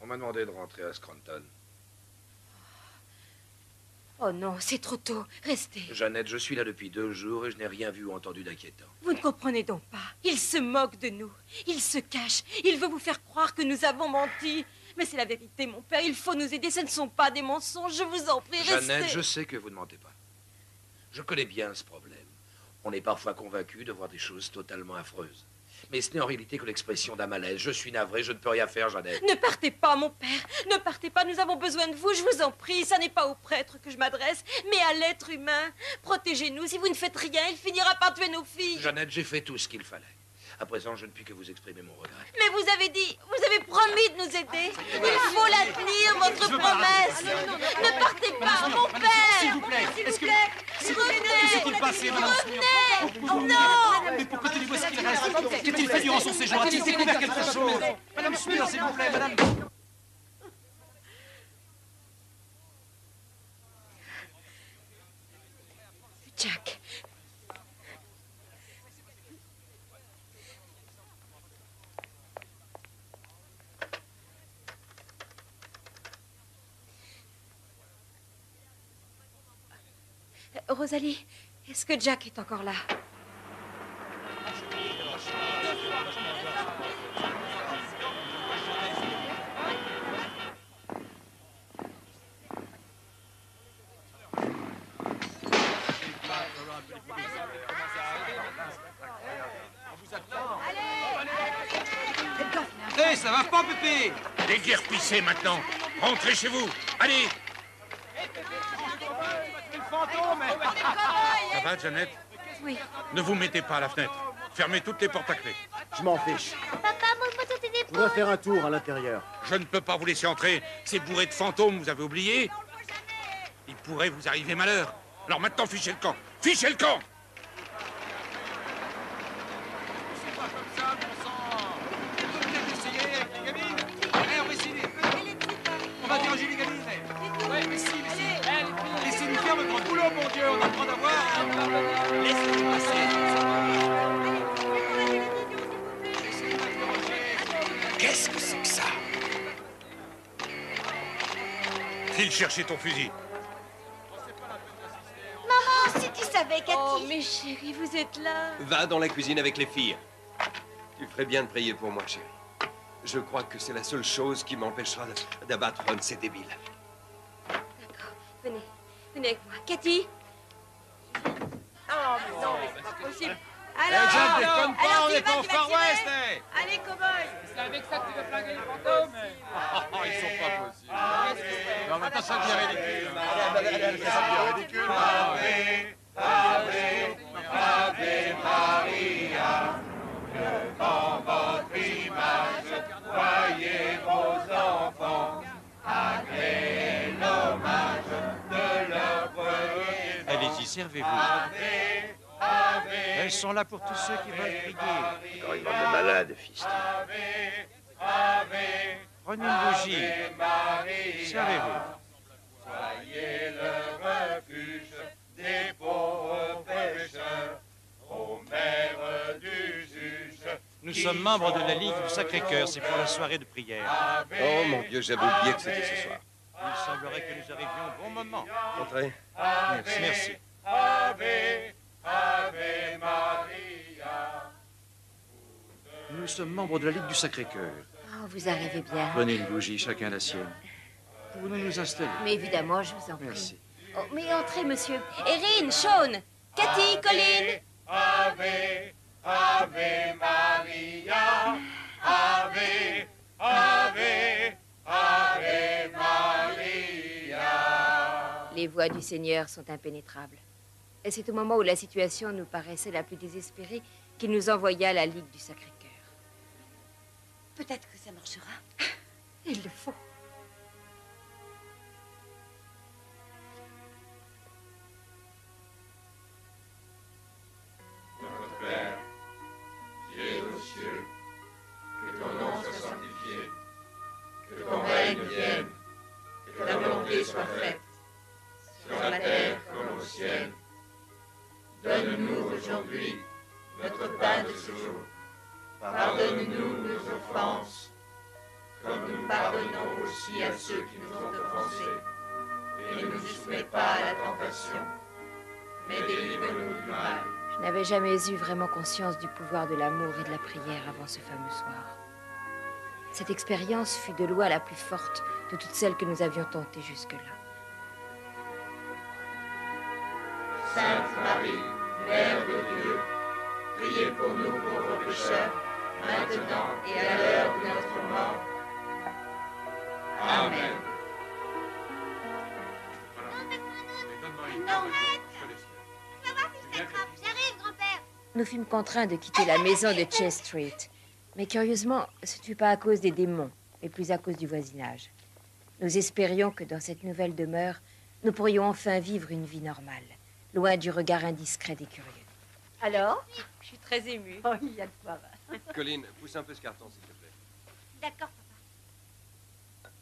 On m'a demandé de rentrer à Scranton. Oh non, c'est trop tôt. Restez. Jeannette, je suis là depuis 2 jours et je n'ai rien vu ou entendu d'inquiétant. Vous ne comprenez donc pas. Il se moque de nous. Il se cache. Il veut vous faire croire que nous avons menti. Mais c'est la vérité, mon père. Il faut nous aider. Ce ne sont pas des mensonges. Je vous en prie, restez. Jeannette, je sais que vous ne mentez pas. Je connais bien ce problème. On est parfois convaincu de voir des choses totalement affreuses. Mais ce n'est en réalité que l'expression d'un malaise. Je suis navré, je ne peux rien faire, Jeannette. Ne partez pas, mon père. Ne partez pas, nous avons besoin de vous, je vous en prie. Ça n'est pas au prêtre que je m'adresse, mais à l'être humain. Protégez-nous, si vous ne faites rien, il finira par tuer nos filles. Jeannette, j'ai fait tout ce qu'il fallait. À présent, je ne puis que vous exprimer mon regret. Mais vous avez dit, vous avez promis de nous aider. Il faut la tenir, votre promesse. Ne partez pas, mon père. S'il vous plaît, revenez. Non. Mais pourquoi tenez-vous ce qu'il reste? Qu'est-il fait durant son séjour? A-t-il découvert quelque chose? Madame Smurl, s'il vous plaît, madame. Jack. Rosalie, est-ce que Jack est encore là? Hé, hey, ça va pas, Pépé? Déguerpissez maintenant. Rentrez chez vous. Allez. Ça va, Jeannette? Oui. Ne vous mettez pas à la fenêtre. Fermez toutes les portes à clé. Je m'en fiche. Papa, montre-moi ton téléphone. On va faire un tour à l'intérieur. Je ne peux pas vous laisser entrer. C'est bourré de fantômes, vous avez oublié? Il pourrait vous arriver malheur. Alors maintenant, fichez le camp. Fichez le camp! Cherchez ton fusil. avec Cathy. Oh, mes chéris, vous êtes là. Va dans la cuisine avec les filles. Tu ferais bien de prier pour moi, chérie. Je crois que c'est la seule chose qui m'empêchera d'abattre Ron, ces débiles. D'accord, venez. Venez avec moi. Cathy. Oh, mais non, mais c'est pas possible. Alors, on est au Far West. Allez, cow-boy. C'est avec ça que tu vas flinguer les fantômes. Oh, ils sont pas possibles. Non, mais pas ça qui est ridicule. C'est ridicule. Ave Maria, devant votre image, voyez vos enfants agréer l'hommage de leur premier. Allez-y, servez-vous. Elles sont là pour tous ceux qui veulent prier. Encore une bande de malades, fils. Prenez une bougie. Servez-vous. Soyez le refuge des pauvres pécheurs, ô mère du juge. Nous sommes membres de la Ligue du Sacré-Cœur. C'est pour la soirée de prière. Oh, mon Dieu, j'avais oublié que c'était ce soir. Il semblerait que nous arrivions au bon moment. Entrez. Merci. Ave Maria. Nous sommes membres de la Ligue du Sacré-Cœur. Oh, vous arrivez bien. Prenez une bougie, chacun la sienne. Pouvons-nous nous installer? Mais évidemment, je vous en prie. Merci. Oh, mais entrez, monsieur. Erin, Sean, Cathy, Colleen. Ave Maria. Ave Maria. Les voix du Seigneur sont impénétrables. Et c'est au moment où la situation nous paraissait la plus désespérée qu'il nous envoya à la Ligue du Sacré-Cœur. Peut-être que ça marchera. Il le faut. Notre Père, qui es aux cieux, que ton nom soit sanctifié, que ton règne vienne, que ta volonté soit faite, sur la terre comme au ciel. Donne-nous aujourd'hui notre pain de ce jour. Pardonne-nous nos offenses, comme nous pardonnons aussi à ceux qui nous ont offensés. Et ne nous soumets pas à la tentation, mais délivre-nous du mal. Je n'avais jamais eu vraiment conscience du pouvoir de l'amour et de la prière avant ce fameux soir. Cette expérience fut de loin la plus forte de toutes celles que nous avions tentées jusque-là. Sainte Marie, Mère de Dieu, priez pour nous pauvres pécheurs, maintenant et à l'heure de notre mort. Amen. Nous fûmes contraints de quitter la maison de Chess Street. Mais curieusement, ce ne fut pas à cause des démons, mais plus à cause du voisinage. Nous espérions que dans cette nouvelle demeure, nous pourrions enfin vivre une vie normale. Loin du regard indiscret des curieux. Alors? Je suis très émue. Oh, il y a de quoi. Colline, pousse un peu ce carton, s'il te plaît. D'accord, papa.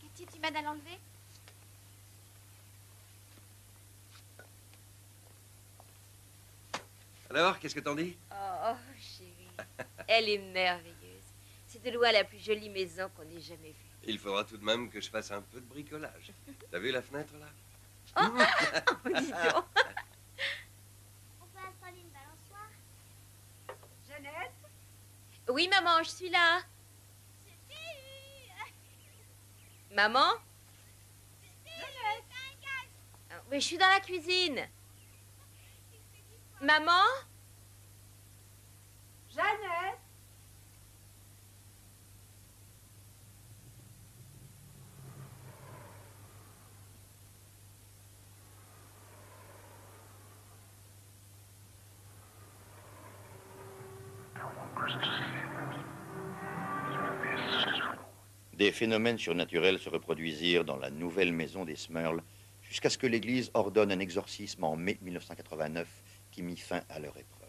Cathy, tu m'aides à l'enlever? Alors, qu'est-ce que t'en dis? Oh, chérie, elle est merveilleuse. C'est de loin la plus jolie maison qu'on ait jamais vue. Il faudra tout de même que je fasse un peu de bricolage. T'as vu la fenêtre, là? Oh, oh, dis donc. On peut installer une balançoire? Jeannette? Oui, maman, je suis là. Maman? Jeannette? Oh, mais je suis dans la cuisine. Maman? Jeannette? Des phénomènes surnaturels se reproduisirent dans la nouvelle maison des Smurl jusqu'à ce que l'Église ordonne un exorcisme en mai 1989 qui mit fin à leur épreuve.